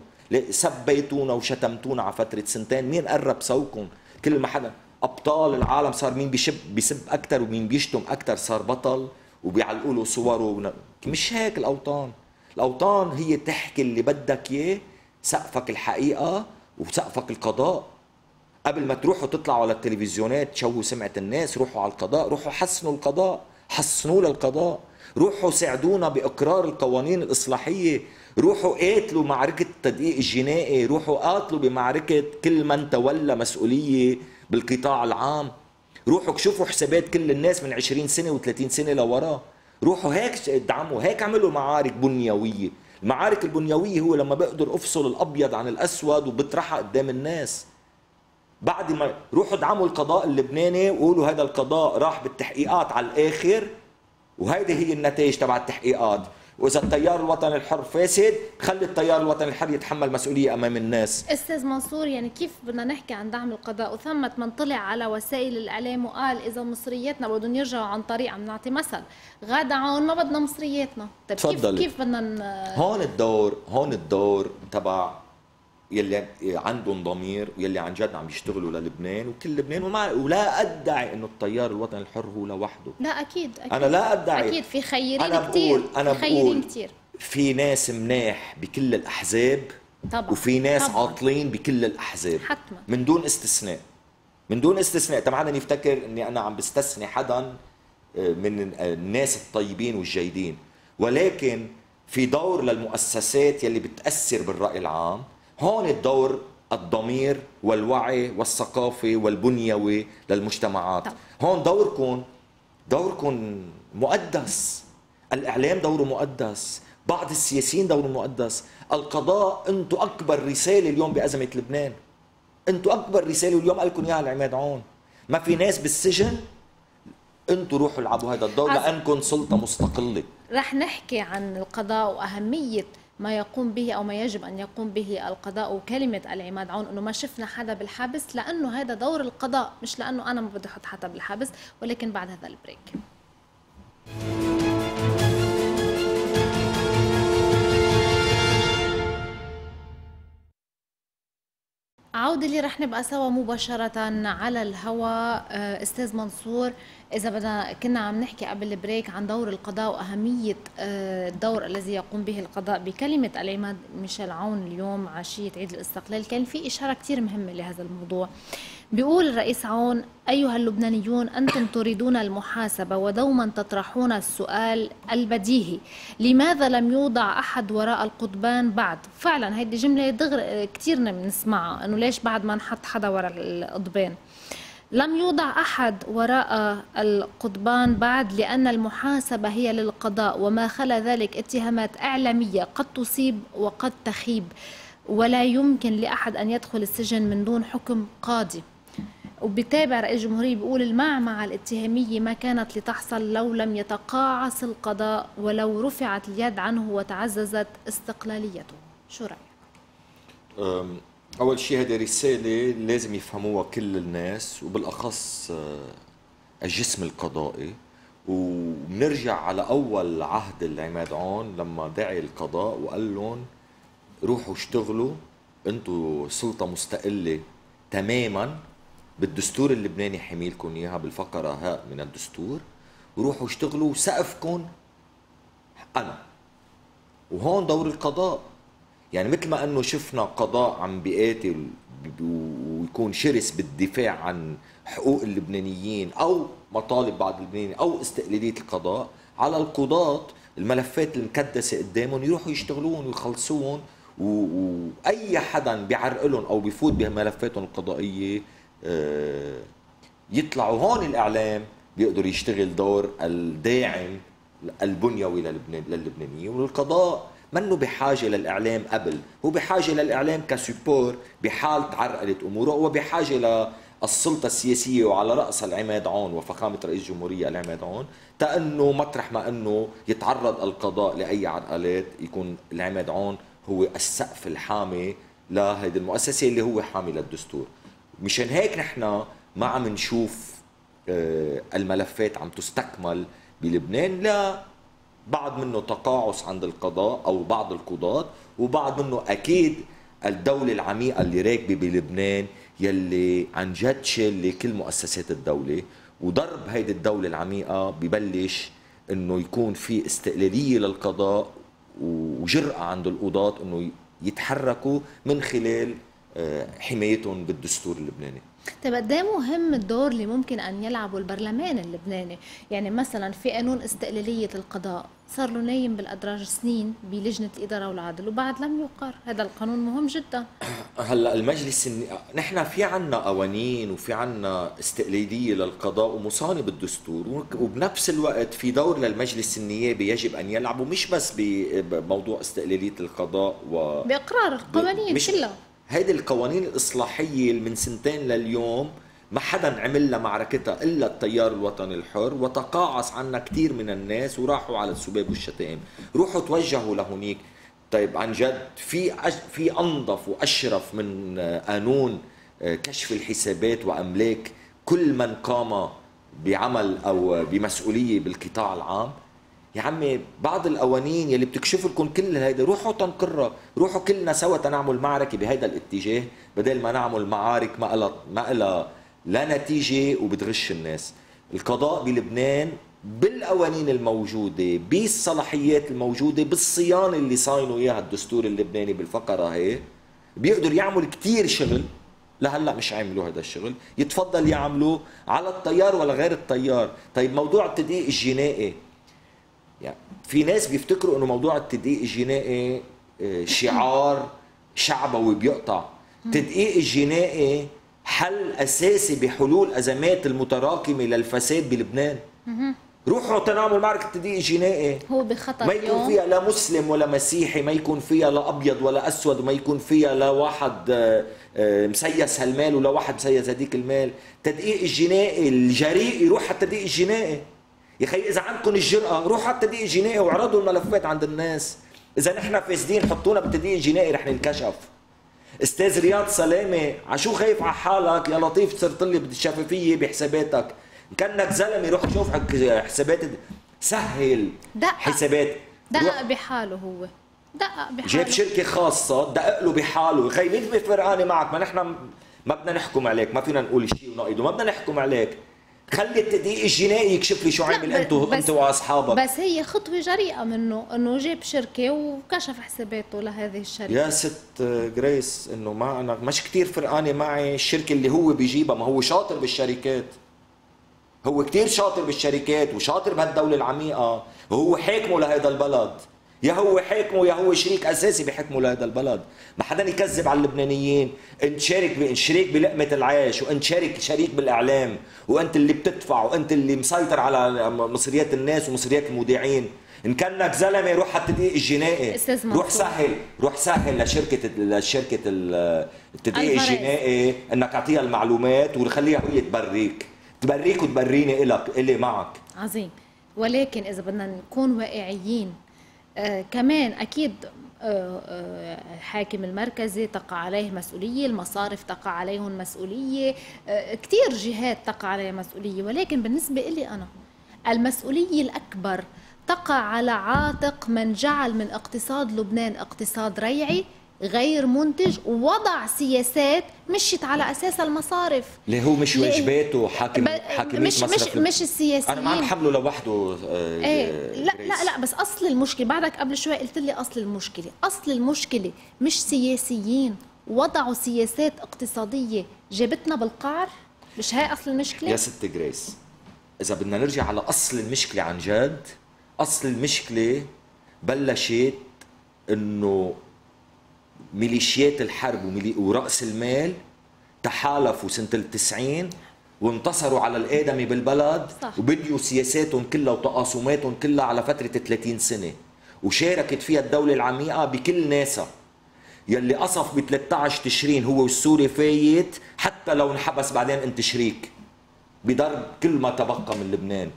سبيتونا وشتمتونا على فتره سنتين، مين قرب صوبكم؟ كل ما حدا ابطال العالم صار مين بيسب اكثر ومين بيشتم اكثر صار بطل وبيعلقوا له صوره. مش هيك الاوطان، الاوطان هي تحكي اللي بدك اياه، سقفك الحقيقه وسقفك القضاء. قبل ما تروحوا تطلعوا على التلفزيونات تشوهوا سمعة الناس، روحوا على القضاء، روحوا حسنوا القضاء، حسنوا للقضاء، روحوا ساعدونا بإقرار القوانين الإصلاحية، روحوا قاتلوا معركة التدقيق الجنائي، روحوا قاتلوا بمعركة كل من تولى مسؤولية بالقطاع العام، روحوا اكشفوا حسابات كل الناس من 20 سنة و30 سنة لورا، روحوا هيك ادعموا، هيك عملوا معارك بنيوية. المعارك البنيوية هو لما بقدر أفصل الأبيض عن الأسود وبطرحها قدام الناس. بعد ما روحوا ادعموا القضاء اللبناني وقولوا هذا القضاء راح بالتحقيقات على الاخر وهيدي هي النتائج تبع التحقيقات، واذا التيار الوطني الحر فاسد خلي التيار الوطني الحر يتحمل مسؤوليه امام الناس. استاذ منصور، يعني كيف بدنا نحكي عن دعم القضاء وثمة من طلع على وسائل الاعلام وقال اذا مصرياتنا بدهم يرجعوا عن طريق، عم نعطي مثل غادة عون ما بدنا مصرياتنا، طيب كيف بدنا؟ هون الدور تبع يلي عندهم ضمير ويلي عن جد عم يشتغلوا للبنان وكل لبنان، ولا ادعي انه التيار الوطني الحر هو لوحده، لا اكيد اكيد، انا لا ادعي، اكيد في خيرين كثير، انا بقول في ناس مناح بكل الاحزاب طبعا، وفي ناس طبعا عاطلين بكل الاحزاب حتما، من دون استثناء، من دون استثناء. طبعا انا يفتكر اني انا عم بستثني حدا من الناس الطيبين والجيدين، ولكن في دور للمؤسسات يلي بتاثر بالراي العام. هون الدور الضمير والوعي والثقافي والبنيوي للمجتمعات. طب هون دوركم مقدس، الإعلام دوره مقدس، بعض السياسيين دوره مقدس، القضاء انتم أكبر رسالة اليوم بأزمة لبنان، انتم أكبر رسالة اليوم قالكم إياها العماد عون، ما في ناس بالسجن، انتم روحوا العبوا هذا الدور لأنكم سلطة مستقلة. رح نحكي عن القضاء وأهمية ما يقوم به أو ما يجب أن يقوم به القضاء، وكلمة العماد عون أنه ما شفنا حدا بالحبس، لأنه هذا دور القضاء، مش لأنه أنا ما بدي أحط حدا بالحبس، ولكن بعد هذا البريك. عودة اللي رح نبقى سوا مباشرة على الهواء. أستاذ منصور، إذا بدنا كنا عم نحكي قبل البريك عن دور القضاء وأهمية الدور الذي يقوم به القضاء. بكلمة العماد ميشيل عون اليوم عشية عيد الاستقلال كان في إشارة كتير مهمة لهذا الموضوع، بيقول الرئيس عون: أيها اللبنانيون، أنتم تريدون المحاسبة ودوما تطرحون السؤال البديهي، لماذا لم يوضع أحد وراء القضبان بعد؟ فعلا هيدي جملة دغري كتير بنسمعها، أنه ليش بعد ما نحط حدا وراء القضبان؟ لم يوضع أحد وراء القضبان بعد لأن المحاسبة هي للقضاء، وما خلا ذلك اتهامات إعلامية قد تصيب وقد تخيب، ولا يمكن لأحد أن يدخل السجن من دون حكم قاضي. وبتابع رئيس الجمهورية بيقول: المعمعة الاتهامية ما كانت لتحصل لو لم يتقاعس القضاء ولو رفعت اليد عنه وتعززت استقلاليته. شو رأيك؟ أول شيء هذه رسالة لازم يفهموها كل الناس وبالأخص الجسم القضائي، ونرجع على أول عهد العماد عون لما دعي القضاء وقال لهم روحوا اشتغلوا، انتوا سلطة مستقلة تماما، بالدستور اللبناني حميلكم اياها بالفقرة هاء من الدستور، وروحوا اشتغلوا وسقفكم انا. وهون دور القضاء، يعني مثل ما انه شفنا قضاء عم بيقاتل ويكون شرس بالدفاع عن حقوق اللبنانيين او مطالب بعض اللبنانيين او استقلالية القضاء، على القضاة الملفات المكدسة قدامهم يروحوا يشتغلون ويخلصون، واي حدا بيعرقلهم او بيفوت بملفاتهم القضائيه يطلعوا. هون الاعلام بيقدر يشتغل دور الداعم البنيوي للبنانيين، والقضاء منه بحاجه للاعلام قبل، هو بحاجه للاعلام كسبور بحال تعرقلت اموره، وبحاجه للسلطه السياسيه وعلى راس العماد عون وفخامه رئيس الجمهوريه العماد عون، تأنه مطرح ما انه يتعرض القضاء لاي عرقلات يكون العماد عون هو السقف الحامي لهيدي المؤسسة اللي هو حامل الدستور. مشان هيك نحن ما عم نشوف الملفات عم تستكمل بلبنان، لا بعض منه تقاعس عند القضاء أو بعض القضاة، وبعض منه أكيد الدولة العميقة اللي راكبة بلبنان يلي عن جد شل كل مؤسسات الدولة وضرب هيدي الدولة العميقة. ببلش إنه يكون في استقلالية للقضاء وجرأة عند القضاة إنه يتحركوا من خلال حمايتهم بالدستور اللبناني. طيب قد ايه مهم الدور اللي ممكن ان يلعبه البرلمان اللبناني؟ يعني مثلا في قانون استقلاليه القضاء صار له نايم بالادراج سنين بلجنه الاداره والعدل وبعد لم يقر، هذا القانون مهم جدا. هلا المجلس نحن في عندنا قوانين وفي عندنا استقلاليه للقضاء ومصانه بالدستور، وبنفس الوقت في دور للمجلس النيابي يجب ان يلعبه، مش بس بموضوع استقلاليه القضاء و باقرار القوانين كلها. هيدي القوانين الإصلاحية اللي من سنتين لليوم ما حدا عمل لها معركتها إلا التيار الوطني الحر، وتقاعس عنا كثير من الناس وراحوا على السباب والشتائم، روحوا توجهوا لهونيك. طيب عن جد في أنظف وأشرف من قانون كشف الحسابات وأملاك كل من قام بعمل أو بمسؤولية بالقطاع العام؟ يا عمي بعض القوانين يلي بتكشف لكم كل هيدا روحوا تنقرها، روحوا كلنا سوا تنعمل معركه بهيدا الاتجاه بدل ما نعمل معارك ما إلها لا نتيجه وبتغش الناس. القضاء بلبنان بالقوانين الموجوده، بالصلاحيات الموجوده، بالصيانه اللي صاينوا اياها الدستور اللبناني بالفقره هي، بيقدر يعمل كثير شغل لهلا مش عاملوا هذا الشغل، يتفضل يعملوه على التيار ولا غير التيار. طيب موضوع التدقيق الجنائي، يعني في ناس بيفتكروا انه موضوع التدقيق الجنائي شعار شعبوي بيقطع. التدقيق الجنائي حل اساسي بحلول ازمات المتراكمه للفساد بلبنان. روحوا تنعمل معركه التدقيق الجنائي، هو بخطر ما يكون فيها لا مسلم ولا مسيحي، ما يكون فيها لا ابيض ولا اسود، وما يكون فيها لا واحد مسيس هالمال ولا واحد مسيس هديك المال. التدقيق الجنائي الجريء يروح على التدقيق الجنائي. يا اخي اذا عندكم الجرأه روحوا على التدقيق الجنائي واعرضوا الملفات عند الناس. اذا نحن فاسدين حطونا بالتدقيق الجنائي رح ننكشف. استاذ رياض سلامة، عشو خايف على حالك يا لطيف؟ صرت لي بالشفافيه بحساباتك، كانك زلمه روح شوف حسابات، سهل دقق حسابات، دقق بحاله، هو دقق بحاله، جاب شركه خاصه دقق له بحاله. يا اخي مين فرقانه معك؟ ما نحن ما بدنا نحكم عليك، ما فينا نقول شيء ونقيده، ما بدنا نحكم عليك. خلي التدقيق الجنائي يكشف لي شو عامل انت واصحابك. بس هي خطوه جريئه منه انه جاب شركه وكشف حساباته لهذه الشركه. يا ست جريس انه ما انا مش كثير فرقانه معي الشركه اللي هو بيجيبها، ما هو شاطر بالشركات، هو كثير شاطر بالشركات وشاطر بهالدوله العميقه، وهو حاكمه لهذا البلد، يا هو حاكمه يا هو شريك اساسي بحكمه لهذا البلد. ما حدا يكذب على اللبنانيين، انت شريك بلقمه العيش، وانت شريك بالاعلام، وانت اللي بتدفع، وانت اللي مسيطر على مصريات الناس ومصريات المودعين. ان كانك زلمه روح على التدقيق الجنائي، روح سهل لشركه التدقيق الجنائي انك اعطيها المعلومات وخليها هي تبريك وتبريني الك الي معك. عظيم. ولكن اذا بدنا نكون واقعيين كمان أكيد الحاكم المركزي تقع عليه مسؤولية، المصارف تقع عليهم مسؤولية، كتير جهات تقع عليها مسؤولية، ولكن بالنسبة لي أنا المسؤولية الأكبر تقع على عاتق من جعل من اقتصاد لبنان اقتصاد ريعي غير منتج، ووضع سياسات مشيت على اساس المصارف اللي هو مش واجباته حاكمية مصرف. مش السياسيين، انا ما عم حمله لوحده. لا بس اصل المشكله، بعدك قبل شوي قلت لي اصل المشكله مش سياسيين، وضعوا سياسات اقتصاديه جابتنا بالقعر، مش هاي اصل المشكله؟ يا ست جريس اذا بدنا نرجع على اصل المشكله عن جد، اصل المشكله بلشت انه ميليشيات الحرب ورأس المال تحالفوا سنة ال90 وانتصروا على الآدمي بالبلد، وبديوا سياساتهم كلها وتقاسماتهم كلها على فترة 30 سنة، وشاركت فيها الدولة العميقة بكل ناسها. يلي قصف ب 13 تشرين هو والسوري فايت، حتى لو انحبس بعدين انت شريك بضرب كل ما تبقى من لبنان.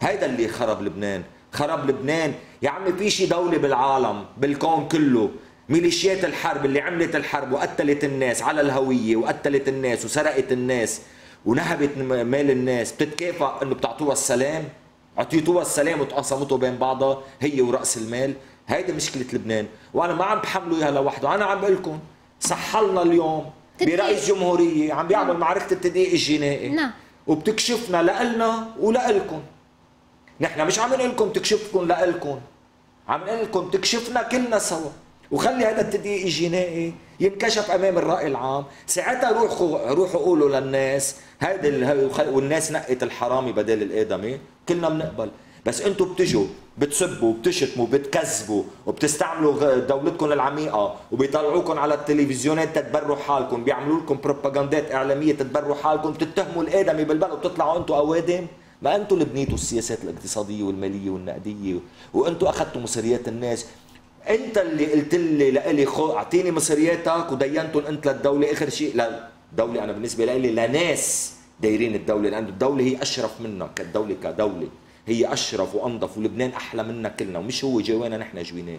هيدا اللي خرب لبنان. يا عمي في شي دولة بالعالم بالكون كله ميليشيات الحرب اللي عملت الحرب وقتلت الناس على الهوية وقتلت الناس وسرقت الناس ونهبت مال الناس بتتكافئ انه بتعطوها السلام، عطيتوها السلام وتقاسمته بين بعضها هي وراس المال. هيدي مشكله لبنان، وانا ما عم بحمله اياها لوحده، انا عم بقول لكم صحلنا اليوم برئيس جمهوريه عم بيعمل معركه التدقيق الجنائي. نعم. وبتكشفنا لالنا ولالكم. نحن مش عم نقول لكم تكشفكم لالكم، عم نقول لكم تكشفنا كلنا سوا، وخلي هذا التدقيق الجنائي ينكشف امام الراي العام، ساعتها روحوا قولوا للناس هيدي، والناس نقت الحرامي بدل الادمي، كلنا بنقبل. بس انتم بتجوا بتسبوا وبتشتموا وبتكذبوا وبتستعملوا دولتكم العميقه وبيطلعوكم على التلفزيونات تتبروا حالكم، بيعملوا لكم بروباغندات اعلاميه تتبروا حالكم، بتتهموا الادمي بالبلد وبتطلعوا انتم اوادم. ما انتم اللي بنيتوا السياسات الاقتصاديه والماليه والنقديه، وانتم اخذتوا مصريات الناس. انت اللي قلت لي لالي اعطيني مصرياتك ودينتهم انت للدوله، اخر شيء للدوله. انا بالنسبه لي لناس دايرين الدوله، لان الدوله هي اشرف منا، كدوله كدوله هي اشرف وانظف، ولبنان احلى منا كلنا، ومش هو جوانا نحن جويناه.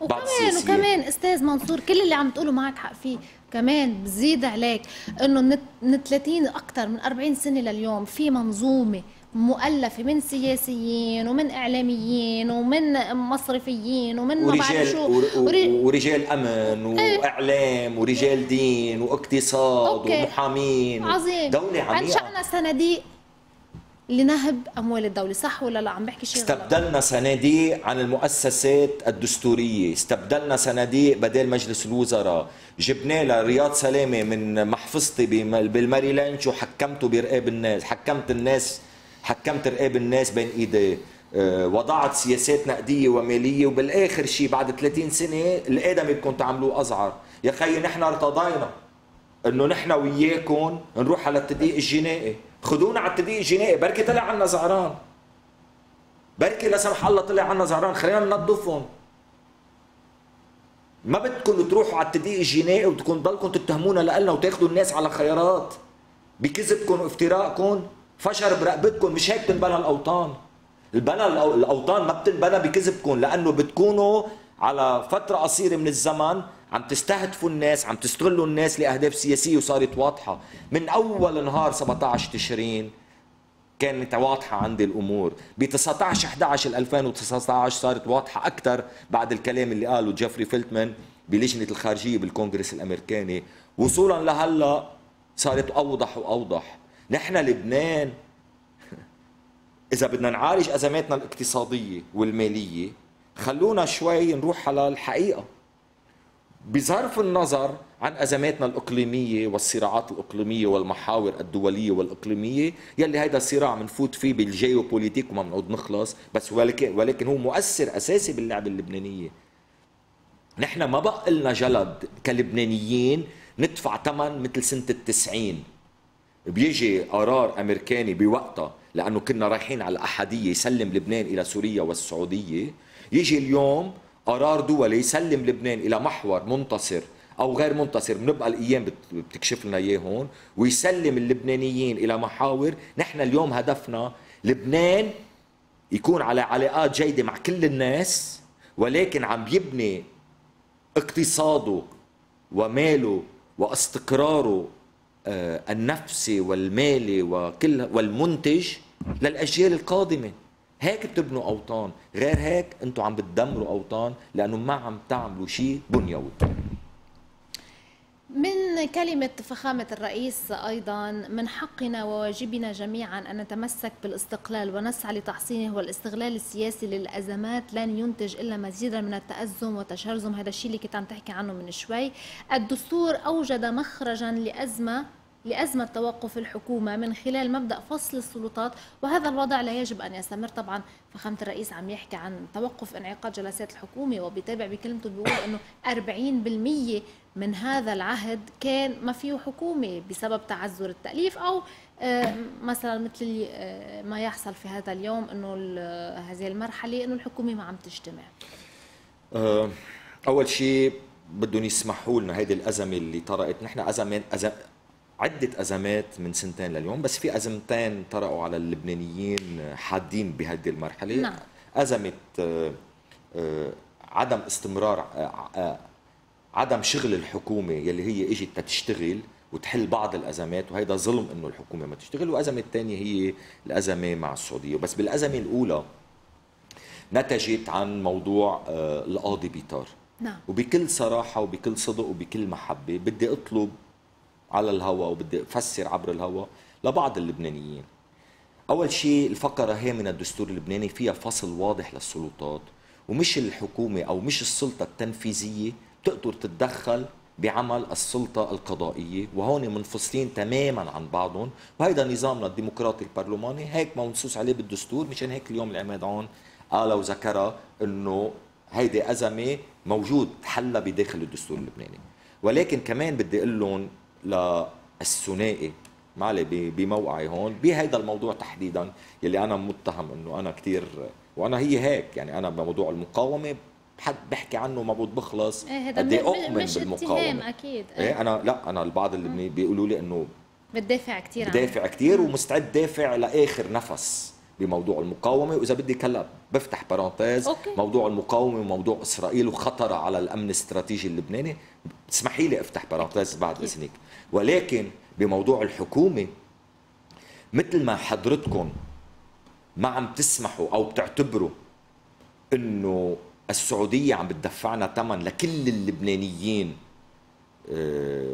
وكمان استاذ منصور كل اللي عم تقوله معك حق فيه، كمان بزيد عليك انه من 30 اكثر من 40 سنه لليوم في منظومه مؤلفه من سياسيين ومن اعلاميين ومن مصرفيين ومن ما بعرف شو، ورجال امن واعلام ورجال دين واقتصاد ومحامين. عظيم. دوله عميقه. انشانا صناديق لنهب اموال الدوله، صح ولا لا؟ عم بحكي شيء غلط. استبدلنا صناديق عن المؤسسات الدستوريه، استبدلنا صناديق بدل مجلس الوزراء، جبنا لها رياض سلامه من محفظتي بالماريلاند وحكمته برقاب الناس، حكمت رقاب الناس بين ايديه، وضعت سياسات نقديه وماليه، وبالاخر شيء بعد 30 سنه الادمي بدكم تعملوه ازعر. يا خيي نحن ارتضينا انه نحن وياكم نروح على التدقيق الجنائي، خذونا على التدقيق الجنائي، بركي طلع عنا زعران، بركي لا سمح الله طلع عنا زعران، خلينا ننظفهم. ما بدكم تروحوا على التدقيق الجنائي وبدكم تضلكم تتهمونا لالنا وتاخذوا الناس على خيارات بكذبكم وافتراءكم، فشر برقبتكم. مش هيك بتنبنى الاوطان، الاوطان ما بتنبنى بكذبكم، لانه بتكونوا على فتره قصيره من الزمن عم تستهدفوا الناس، عم تستغلوا الناس لاهداف سياسيه، وصارت واضحه من اول نهار 17 تشرين كانت واضحه عندي الامور، ب 19/11/2019 صارت واضحه اكثر بعد الكلام اللي قاله جيفري فيلتمان بلجنه الخارجيه بالكونغرس الامريكاني، وصولا لهلا صارت اوضح واوضح. نحن لبنان اذا بدنا نعالج ازماتنا الاقتصاديه والماليه خلونا شوي نروح على الحقيقه، بظرف النظر عن أزماتنا الإقليمية والصراعات الإقليمية والمحاور الدولية والإقليمية، يلي هيدا الصراع منفوت فيه بالجيوبوليتيك وما بنعود نخلص، بس ولكن هو مؤثر أساسي باللعبة اللبنانية. نحن ما بقى لنا جلد كلبنانيين ندفع ثمن مثل سنة 90 بيجي قرار أمريكاني بوقتها، لأنه كنا رايحين على أحدية يسلم لبنان إلى سوريا والسعودية، يجي اليوم قرار دولي يسلم لبنان الى محور منتصر او غير منتصر، بنبقى الايام بتكشف لنا اياه هون، ويسلم اللبنانيين الى محاور. نحن اليوم هدفنا لبنان يكون على علاقات جيده مع كل الناس، ولكن عم يبني اقتصاده وماله واستقراره النفسي والمالي وكل والمنتج للاجيال القادمه. هيك بتبنوا اوطان، غير هيك انتم عم بتدمروا اوطان لانه ما عم تعملوا شيء بنيوي. من كلمة فخامة الرئيس ايضا، من حقنا وواجبنا جميعا ان نتمسك بالاستقلال ونسعى لتحصينه، والاستغلال السياسي للازمات لن ينتج الا مزيدا من التأزم والتشرذم. هذا الشيء اللي كنت عم تحكي عنه من شوي. الدستور اوجد مخرجا لأزمة توقف الحكومة من خلال مبدأ فصل السلطات، وهذا الوضع لا يجب أن يستمر. طبعا فخامة الرئيس عم يحكي عن توقف انعقاد جلسات الحكومة، وبيتابع بكلمته بيقول أنه 40% من هذا العهد كان ما فيه حكومة بسبب تعذر التأليف، أو مثلا مثل ما يحصل في هذا اليوم أنه هذه المرحلة أنه الحكومة ما عم تجتمع. أول شيء بدهم يسمحوا لنا هذه الأزمة اللي طرقت، نحن عدة أزمات من سنتين لليوم، بس في أزمتين طرقوا على اللبنانيين حادين بهذه المرحلة. نعم. أزمة عدم استمرار عدم شغل الحكومة يلي هي إجت تشتغل، وتحل بعض الأزمات، وهيدا ظلم إنه الحكومة ما تشتغل. والأزمة الثانية هي الأزمة مع السعودية، بس بالأزمة الأولى نتجت عن موضوع القاضي بيطار. نعم. وبكل صراحة وبكل صدق وبكل محبة بدي أطلب على الهواء وبدي أفسر عبر الهواء لبعض اللبنانيين. أول شيء الفقرة هي من الدستور اللبناني فيها فصل واضح للسلطات، ومش الحكومة أو مش السلطة التنفيذية تقدر تتدخل بعمل السلطة القضائية، وهون منفصلين تماما عن بعضهم، وهيدا نظامنا الديمقراطي البرلماني هيك منصوص عليه بالدستور. مشان هيك اليوم العماد عون قال وذكرها إنه هيدي أزمة موجود حلها بداخل الدستور اللبناني. ولكن كمان بدي أقول لهم للثنائي معلي بموقعي هون بهيدا الموضوع تحديدا يلي أنا متهم إنه أنا كثير، وأنا هي هيك يعني أنا بموضوع المقاومة حد بحكي عنه ما بخلص قد ايه اؤمن بالمقاومه اكيد. إيه انا لا انا البعض اللي بيقولوا لي انه بتدافع كثير بدافع كثير ومستعد دافع لاخر نفس بموضوع المقاومه. واذا بدك هلا بفتح بارنتيز موضوع المقاومه وموضوع اسرائيل وخطرها على الامن الاستراتيجي اللبناني، اسمحي لي افتح بارنتيز بعد اذنك. ولكن بموضوع الحكومه مثل ما حضرتكم ما عم تسمحوا او بتعتبروا انه السعودية عم بتدفعنا ثمن لكل اللبنانيين،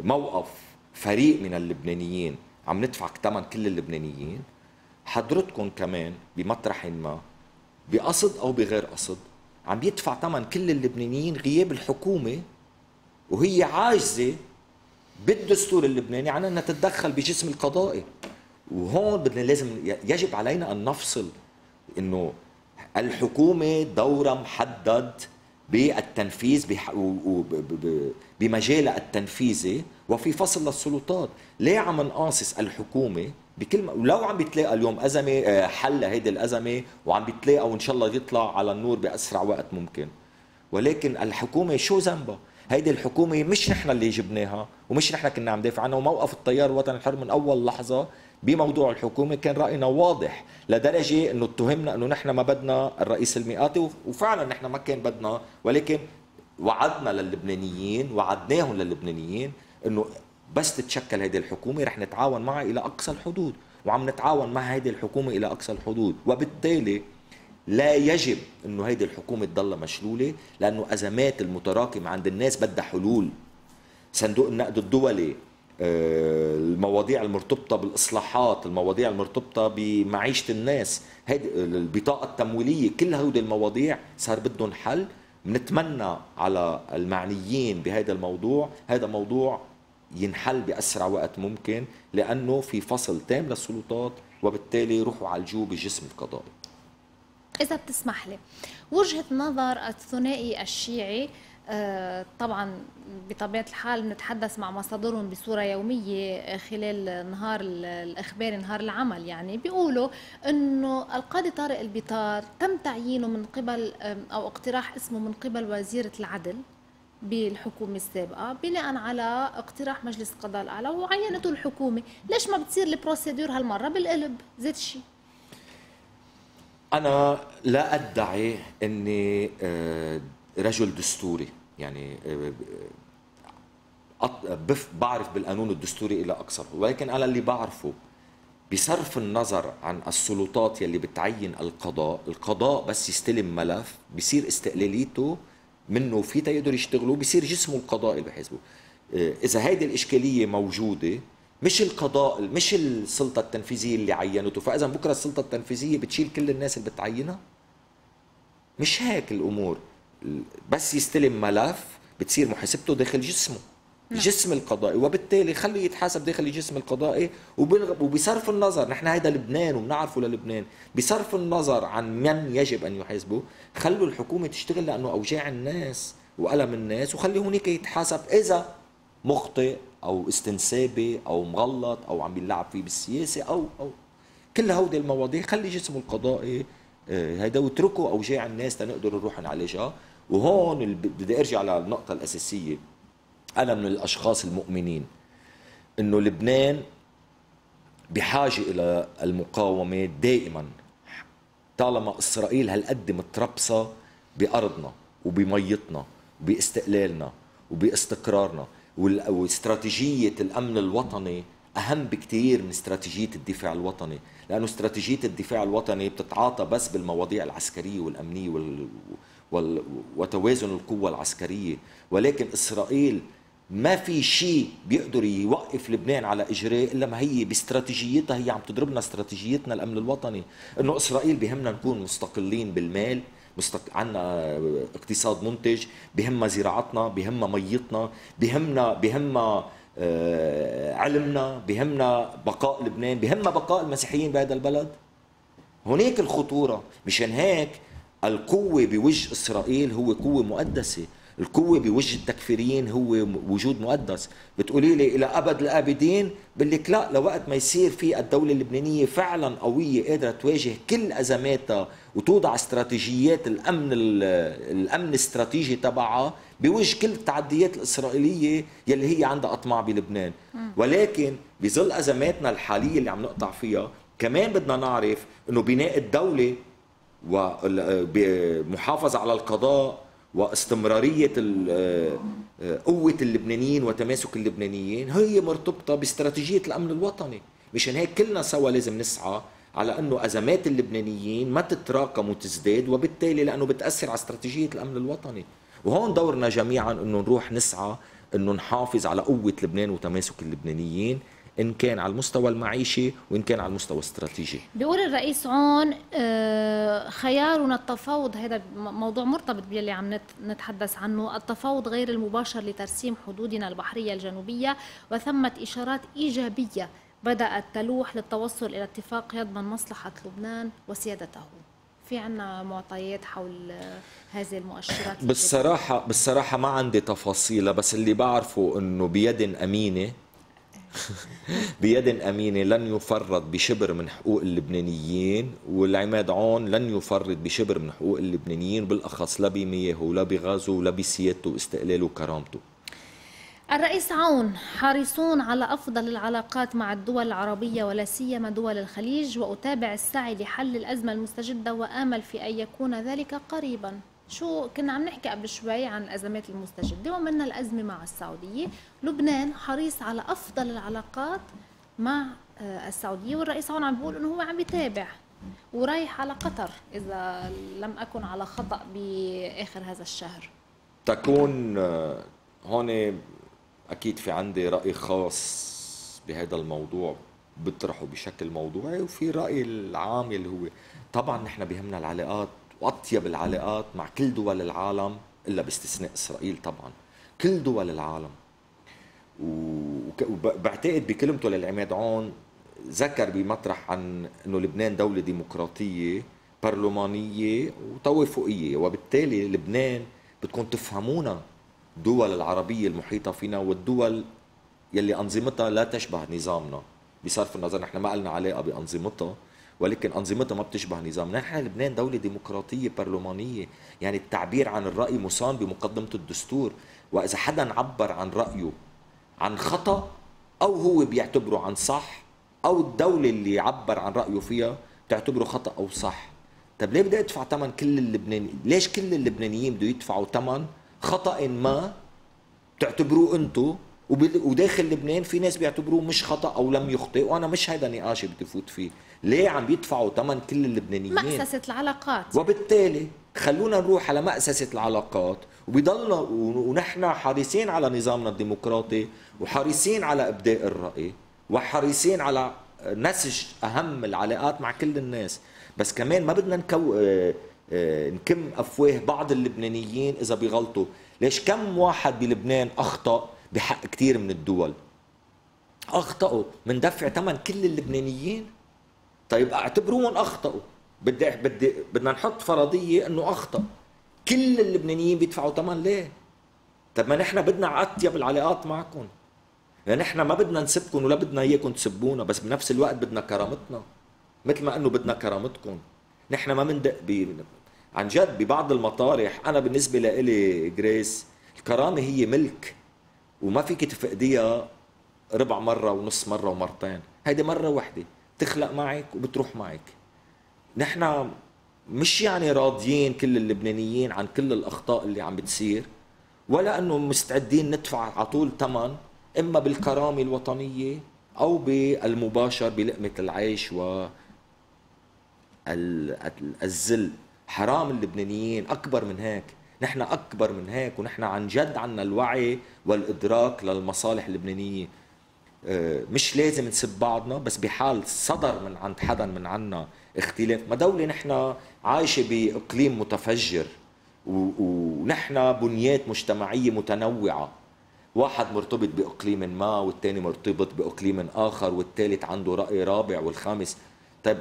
موقف فريق من اللبنانيين عم ندفع ثمن كل اللبنانيين، حضرتكم كمان بمطرح ما بقصد أو بغير قصد عم بيدفع ثمن كل اللبنانيين غياب الحكومة، وهي عاجزة بالدستور اللبناني عن أنها تتدخل بجسم القضائي. وهون بدنا لازم يجب علينا أن نفصل إنه الحكومة دورها محدد بالتنفيذ بمجالها التنفيذي، وفي فصل للسلطات. ليه عم نقاصص الحكومة بكلمة ولو عم بتلاقى اليوم أزمة حل هيدي الأزمة وعم بتلاقى وإن شاء الله يطلع على النور بأسرع وقت ممكن، ولكن الحكومة شو ذنبها؟ هيدي الحكومة مش نحن اللي جبناها ومش نحن كنا عم ندافع عنها. وموقف التيار الوطني الحر من أول لحظة بموضوع الحكومة كان رأينا واضح لدرجة أنه اتهمنا أنه نحن ما بدنا الرئيس المئاتي، وفعلا نحن ما كان بدنا، ولكن وعدنا للبنانيين وعدناهم للبنانيين أنه بس تتشكل هذه الحكومة رح نتعاون معها إلى أقصى الحدود، وعم نتعاون مع هذه الحكومة إلى أقصى الحدود. وبالتالي لا يجب أنه هذه الحكومة تضل مشلولة، لأنه أزمات المتراكمة عند الناس بدها حلول. صندوق النقد الدولي، المواضيع المرتبطة بالإصلاحات، المواضيع المرتبطة بمعيشة الناس، البطاقة التمويلية، كل هذه المواضيع صار بدهم حل. بنتمنى على المعنيين بهذا الموضوع هذا موضوع ينحل بأسرع وقت ممكن، لأنه في فصل تام للسلطات، وبالتالي روحوا عالجوه بجسم القضائي. إذا بتسمح لي، وجهة نظر الثنائي الشيعي، طبعا بطبيعة الحال نتحدث مع مصادرهم بصورة يومية خلال نهار الإخباري نهار العمل، يعني بيقولوا أنه القاضي طارق البيطار تم تعيينه من قبل أو اقتراح اسمه من قبل وزيرة العدل بالحكومة السابقة بناء على اقتراح مجلس القضاء الأعلى وعينته الحكومة. ليش ما بتصير البروسيدور هالمرة بالقلب زيت الشيء؟ أنا لا أدعي أني رجل دستوري، يعني بعرف بالقانون الدستوري إلى أقصى، ولكن أنا اللي بعرفه بصرف النظر عن السلطات يلي بتعين القضاء، القضاء بس يستلم ملف بصير استقلاليته منه فيه تيقدر يشتغلوا، بصير جسمه القضاء اللي بحسبه. إذا هيدي الإشكالية موجودة مش القضاء مش السلطة التنفيذية اللي عينته، فإذا بكرة السلطة التنفيذية بتشيل كل الناس اللي بتعينها؟ مش هيك الأمور. بس يستلم ملف بتصير محاسبته داخل جسمه، جسم القضائي، وبالتالي خليه يتحاسب داخل جسم القضائي. وبصرف النظر نحن هيدا لبنان وبنعرفه للبنان، بصرف النظر عن من يجب أن يحاسبه خلوا الحكومة تشتغل، لأنه أوجاع الناس وألم الناس، وخلي هونيك يتحاسب إذا مخطئ أو استنسابي أو مغلط أو عم يلعب فيه بالسياسة أو كل هودي المواضيع خلي جسمه القضائي هيدا، واتركوا أوجاع الناس تنقدر نروح نعالجها. وهون بدي ارجع للنقطة الأساسية، أنا من الأشخاص المؤمنين إنه لبنان بحاجة إلى المقاومة دائما، طالما إسرائيل هالقد متربصة بأرضنا وبميتنا وباستقلالنا وباستقرارنا، واستراتيجية الأمن الوطني أهم بكتير من استراتيجية الدفاع الوطني، لأنه استراتيجية الدفاع الوطني بتتعاطى بس بالمواضيع العسكرية والأمنية وتوازن القوة العسكرية، ولكن إسرائيل ما في شيء بيقدر يوقف لبنان على إجرائه إلا ما هي باستراتيجيتها، هي عم تضربنا استراتيجيتنا الأمن الوطني، إنه إسرائيل بهمنا نكون مستقلين بالمال، عنا اقتصاد منتج، بهمنا زراعتنا، بهمنا ميتنا، بهمنا علمنا، بهمنا بقاء لبنان، بهمنا بقاء المسيحيين بهذا البلد. هناك الخطورة، مشان هيك القوة بوجه إسرائيل هو قوة مقدسة، القوة بوجه التكفيريين هو وجود مقدس. بتقولي لي إلى أبد الآبدين؟ بقول لك لا، لوقت ما يصير في الدولة اللبنانية فعلا قوية قادرة تواجه كل أزماتها وتوضع استراتيجيات الأمن الاستراتيجي تبعها بوجه كل التعديات الإسرائيلية يلي هي عندها أطماع بلبنان. ولكن بظل أزماتنا الحالية اللي عم نقطع فيها كمان بدنا نعرف أنه بناء الدولة ومحافظة على القضاء واستمرارية قوة اللبنانيين وتماسك اللبنانيين هي مرتبطة باستراتيجية الأمن الوطني. مشان هيك كلنا سوا لازم نسعى على أنه أزمات اللبنانيين ما تتراكم وتزداد، وبالتالي لأنه بتأثر على استراتيجية الأمن الوطني، وهون دورنا جميعا أنه نروح نسعى أنه نحافظ على قوة لبنان وتماسك اللبنانيين، إن كان على المستوى المعيشي وإن كان على المستوى الاستراتيجي. بيقول الرئيس عون خيارنا التفاوض، هذا موضوع مرتبط باللي عم نتحدث عنه، التفاوض غير المباشر لترسيم حدودنا البحرية الجنوبية، وثمة إشارات إيجابية بدأت تلوح للتوصل إلى اتفاق يضمن مصلحة لبنان وسيادته. في عنا معطيات حول هذه المؤشرات؟ بالصراحة ما عندي تفاصيلها، بس اللي بعرفه إنه بيد أمينة بيد أمينة لن يفرط بشبر من حقوق اللبنانيين، والعماد عون لن يفرط بشبر من حقوق اللبنانيين، بالأخص لا بمياهه ولا بغازه ولا بسيادته واستقلاله وكرامته. الرئيس عون حريصون على أفضل العلاقات مع الدول العربية ولا سيما دول الخليج، وأتابع السعي لحل الأزمة المستجدة وآمل في أن يكون ذلك قريبا. شو كنا عم نحكي قبل شوي عن الأزمات المستجدة ومنها الأزمة مع السعودية، لبنان حريص على أفضل العلاقات مع السعودية، والرئيس عون عم بيقول إنه هو عم يتابع ورايح على قطر إذا لم أكن على خطأ بآخر هذا الشهر. تكون هون أكيد في عندي رأي خاص بهذا الموضوع بطرحه بشكل موضوعي، وفي رأي العام اللي هو طبعا نحن بهمنا العلاقات وأطيب العلاقات مع كل دول العالم إلا باستثناء إسرائيل طبعا، كل دول العالم. وبعتقد بكلمته للعماد عون ذكر بمطرح عن أنه لبنان دولة ديمقراطية برلمانية وتوافقية، وبالتالي لبنان بتكون تفهمونا الدول العربية المحيطة فينا والدول يلي أنظمتها لا تشبه نظامنا، بصرف النظر نحن ما لنا علاقة بأنظمتها ولكن أنظمتها ما بتشبه نظامنا. نحن لبنان دولة ديمقراطية برلمانية، يعني التعبير عن الرأي مصان بمقدمة الدستور، وإذا حدا عبر عن رأيه عن خطأ أو هو بيعتبره عن صح أو الدولة اللي عبر عن رأيه فيها بتعتبره خطأ أو صح، طب ليه بدي أدفع ثمن كل اللبنانيين؟ ليش كل اللبنانيين بده يدفعوا ثمن خطأ ما بتعتبروه أنتو وداخل لبنان في ناس بيعتبروه مش خطأ أو لم يخطئ؟ وأنا مش هيدا نقاشي بدي فوت فيه، ليه عم بيدفعوا ثمن كل اللبنانيين؟ مأسسة العلاقات، وبالتالي خلونا نروح على مأسسة العلاقات، وبيضلنا ونحن حريصين على نظامنا الديمقراطي وحريصين على إبداء الرأي وحريصين على نسج أهم العلاقات مع كل الناس، بس كمان ما بدنا نكم أفواه بعض اللبنانيين إذا بيغلطوا. ليش كم واحد بلبنان أخطأ بحق كتير من الدول، أخطأوا، مندفع ثمن كل اللبنانيين؟ طيب اعتبروهم أخطأوا، بدنا نحط فرضية أنه أخطأ، كل اللبنانيين بيدفعوا ثمن ليه؟ طب ما نحن بدنا أطيب العلاقات معكم، لأن نحن ما بدنا نسبكم ولا بدنا إياكم تسبونا، بس بنفس الوقت بدنا كرامتنا مثل ما أنه بدنا كرامتكم. نحن ما مندق عن جد ببعض المطارح. أنا بالنسبة لإلي جريس، الكرامة هي ملك وما فيك تفقديها ربع مرة ونص مرة ومرتين، هيدي مرة واحدة بتخلق معك وبتروح معك. نحن مش يعني راضيين كل اللبنانيين عن كل الأخطاء اللي عم بتصير، ولا أنه مستعدين ندفع عطول ثمن إما بالكرامة الوطنية أو بالمباشر بلقمة العيش والذل. حرام اللبنانيين أكبر من هيك، نحن أكبر من هيك، ونحن عن جد عنا الوعي والإدراك للمصالح اللبنانية. مش لازم نسب بعضنا، بس بحال صدر من عند حدا من عنا اختلاف، ما دولة نحن عايشة بإقليم متفجر ونحن بنيات مجتمعية متنوعة، واحد مرتبط بإقليم ما والتاني مرتبط بإقليم آخر والثالث عنده رأي رابع والخامس. طيب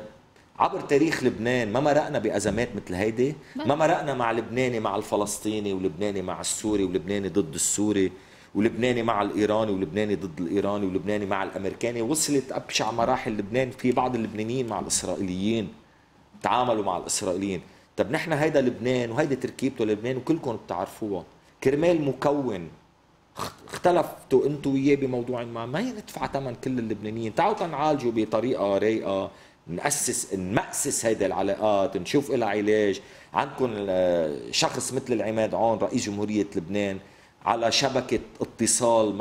عبر تاريخ لبنان ما مرقنا بأزمات مثل هيدي؟ ما مرقنا مع لبناني مع الفلسطيني، ولبناني مع السوري، ولبناني ضد السوري، ولبناني مع الإيراني، ولبناني ضد الإيراني، ولبناني مع الأمريكاني. وصلت أبشع مراحل لبنان في بعض اللبنانيين مع الإسرائيليين، تعاملوا مع الإسرائيليين. طب نحن هيدا لبنان وهيدا تركيبته لبنان وكلكم بتعرفوها، كرمال مكون اختلفتوا انتوا وياه بموضوع ما ندفع ثمن كل اللبنانيين. تعالوا تنعالجوا بطريقه رايقه، نمأسس هيدي العلاقات، نشوف لها علاج. عندكم شخص مثل العماد عون رئيس جمهوريه لبنان على شبكه اتصال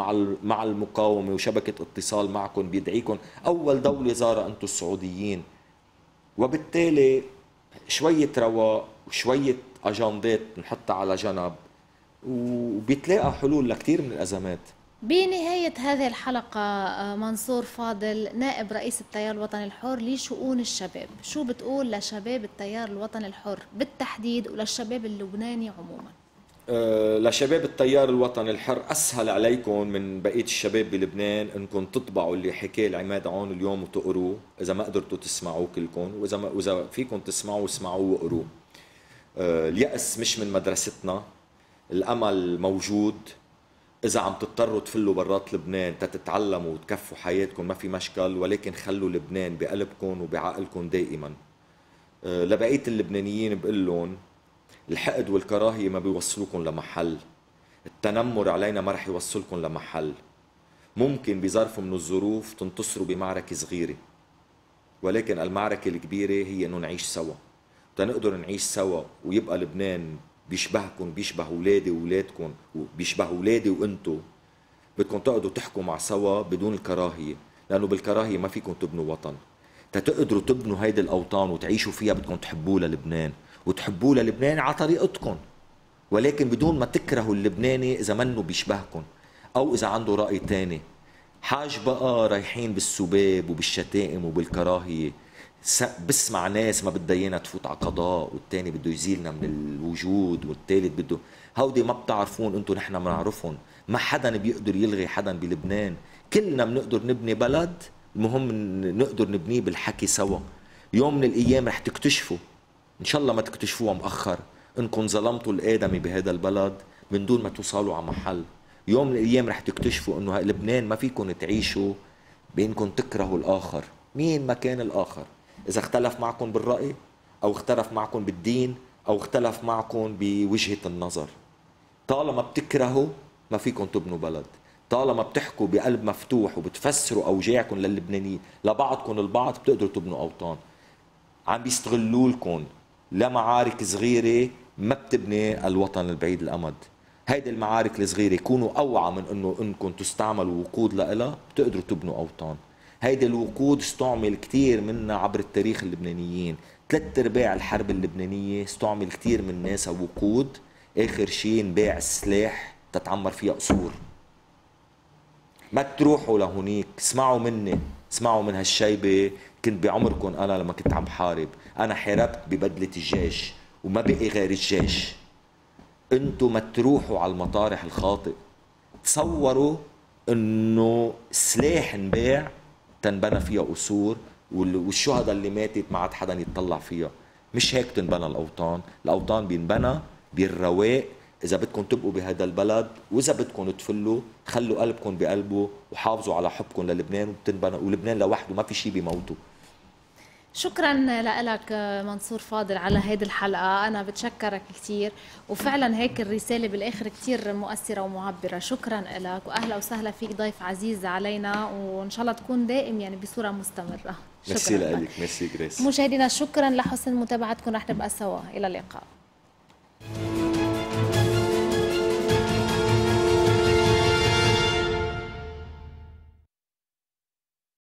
مع المقاومه وشبكه اتصال معكم، بيدعيكم اول دوله زارها انتوا السعوديين، وبالتالي شويه رواق وشويه اجندات نحطها على جنب وبيتلاقى حلول لكثير من الأزمات. بنهاية هذه الحلقة منصور فاضل نائب رئيس التيار الوطني الحر لشؤون الشباب، شو بتقول لشباب التيار الوطني الحر بالتحديد وللشباب اللبناني عموما؟ لشباب التيار الوطني الحر، أسهل عليكم من بقية الشباب بلبنان أنكم تطبعوا اللي حكيه العماد عون اليوم وتقروه، إذا ما قدرتوا تسمعوه كلكم، وإذا فيكم تسمعوه اسمعوه وقروه. اليأس مش من مدرستنا، الأمل موجود، إذا عم تضطروا تفلوا برات لبنان تتعلموا وتكفوا حياتكم ما في مشكل، ولكن خلوا لبنان بقلبكم وبعقلكم دائما. لبقية اللبنانيين بقول لهم الحقد والكراهية ما بيوصلوكم لمحل، التنمر علينا ما رح يوصلكم لمحل، ممكن بظرف من الظروف تنتصروا بمعركة صغيرة، ولكن المعركة الكبيرة هي إنه نعيش سوا، تنقدر نعيش سوا ويبقى لبنان بيشبهكم، بيشبه اولادي واولادكم، وبيشبه اولادي وانتم. بدكم تقعدوا تحكوا مع سوا بدون الكراهيه، لانه بالكراهيه ما فيكم تبنوا وطن. تقدروا تبنوا هيدي الاوطان وتعيشوا فيها بدكم تحبوه للبنان، وتحبوه للبنان على طريقتكم، ولكن بدون ما تكرهوا اللبناني اذا منه بيشبهكم او اذا عنده راي ثاني. حاج بقى رايحين بالسباب وبالشتائم وبالكراهيه، بسمع ناس ما بدها ايانا تفوت على قضاء، والثاني بده يزيلنا من الوجود، والثالث بده، هودي ما بتعرفون انتم، نحن بنعرفهم، ما حدا بيقدر يلغي حدا بلبنان، كلنا بنقدر نبني بلد، المهم نقدر نبنيه بالحكي سوا. يوم من الايام رح تكتشفوا، ان شاء الله ما تكتشفوها مؤخر، انكم ظلمتوا الادمي بهذا البلد من دون ما توصلوا على محل. يوم من الايام رح تكتشفوا انه لبنان ما فيكم تعيشوا بانكم تكرهوا الاخر، مين ما كان الاخر، إذا اختلف معكم بالرأي أو اختلف معكم بالدين أو اختلف معكم بوجهة النظر. طالما بتكرهوا ما فيكم تبنوا بلد، طالما بتحكوا بقلب مفتوح وبتفسروا أوجاعكم للبنانيين لبعضكم البعض بتقدروا تبنوا أوطان. عم بيستغلوا لكم لمعارك صغيرة ما بتبني الوطن البعيد الأمد. هيدي المعارك الصغيرة كونوا أوعى من أنه إنكم تستعملوا وقود لإلها بتقدروا تبنوا أوطان. هيدي الوقود استعمل كثير منا عبر التاريخ اللبنانيين، 3/4 الحرب اللبنانيه استعمل كثير من ناسها وقود، اخر شيء نباع السلاح تتعمر فيها قصور. ما تروحوا لهونيك، اسمعوا مني، اسمعوا من هالشيبه، كنت بعمركم انا لما كنت عم بحارب، انا حاربت ببدله الجيش وما بقي غير الجيش. انتم ما تروحوا على المطارح الخاطئ، تصوروا انه سلاح نباع تنبنى فيها قصور والشهداء اللي ماتت ما عاد حدا يتطلع فيها. مش هيك تنبنى الاوطان، الاوطان بينبنى بالرواق. اذا بدكم تبقوا بهذا البلد واذا بدكم تفلوا خلوا قلبكم بقلبه وحافظوا على حبكم للبنان وبتنبنى، ولبنان لوحده ما في شيء بيموته. شكرا لك منصور فاضل على هذه الحلقه، انا بتشكرك كثير، وفعلا هيك الرساله بالاخر كثير مؤثره ومعبره. شكرا لك واهلا وسهلا فيك، ضيف عزيز علينا، وان شاء الله تكون دائم يعني بصوره مستمره. شكرا لك. ميرسي جريس. مشاهدينا شكرا لحسن متابعتكم، رح نبقى سوا، الى اللقاء.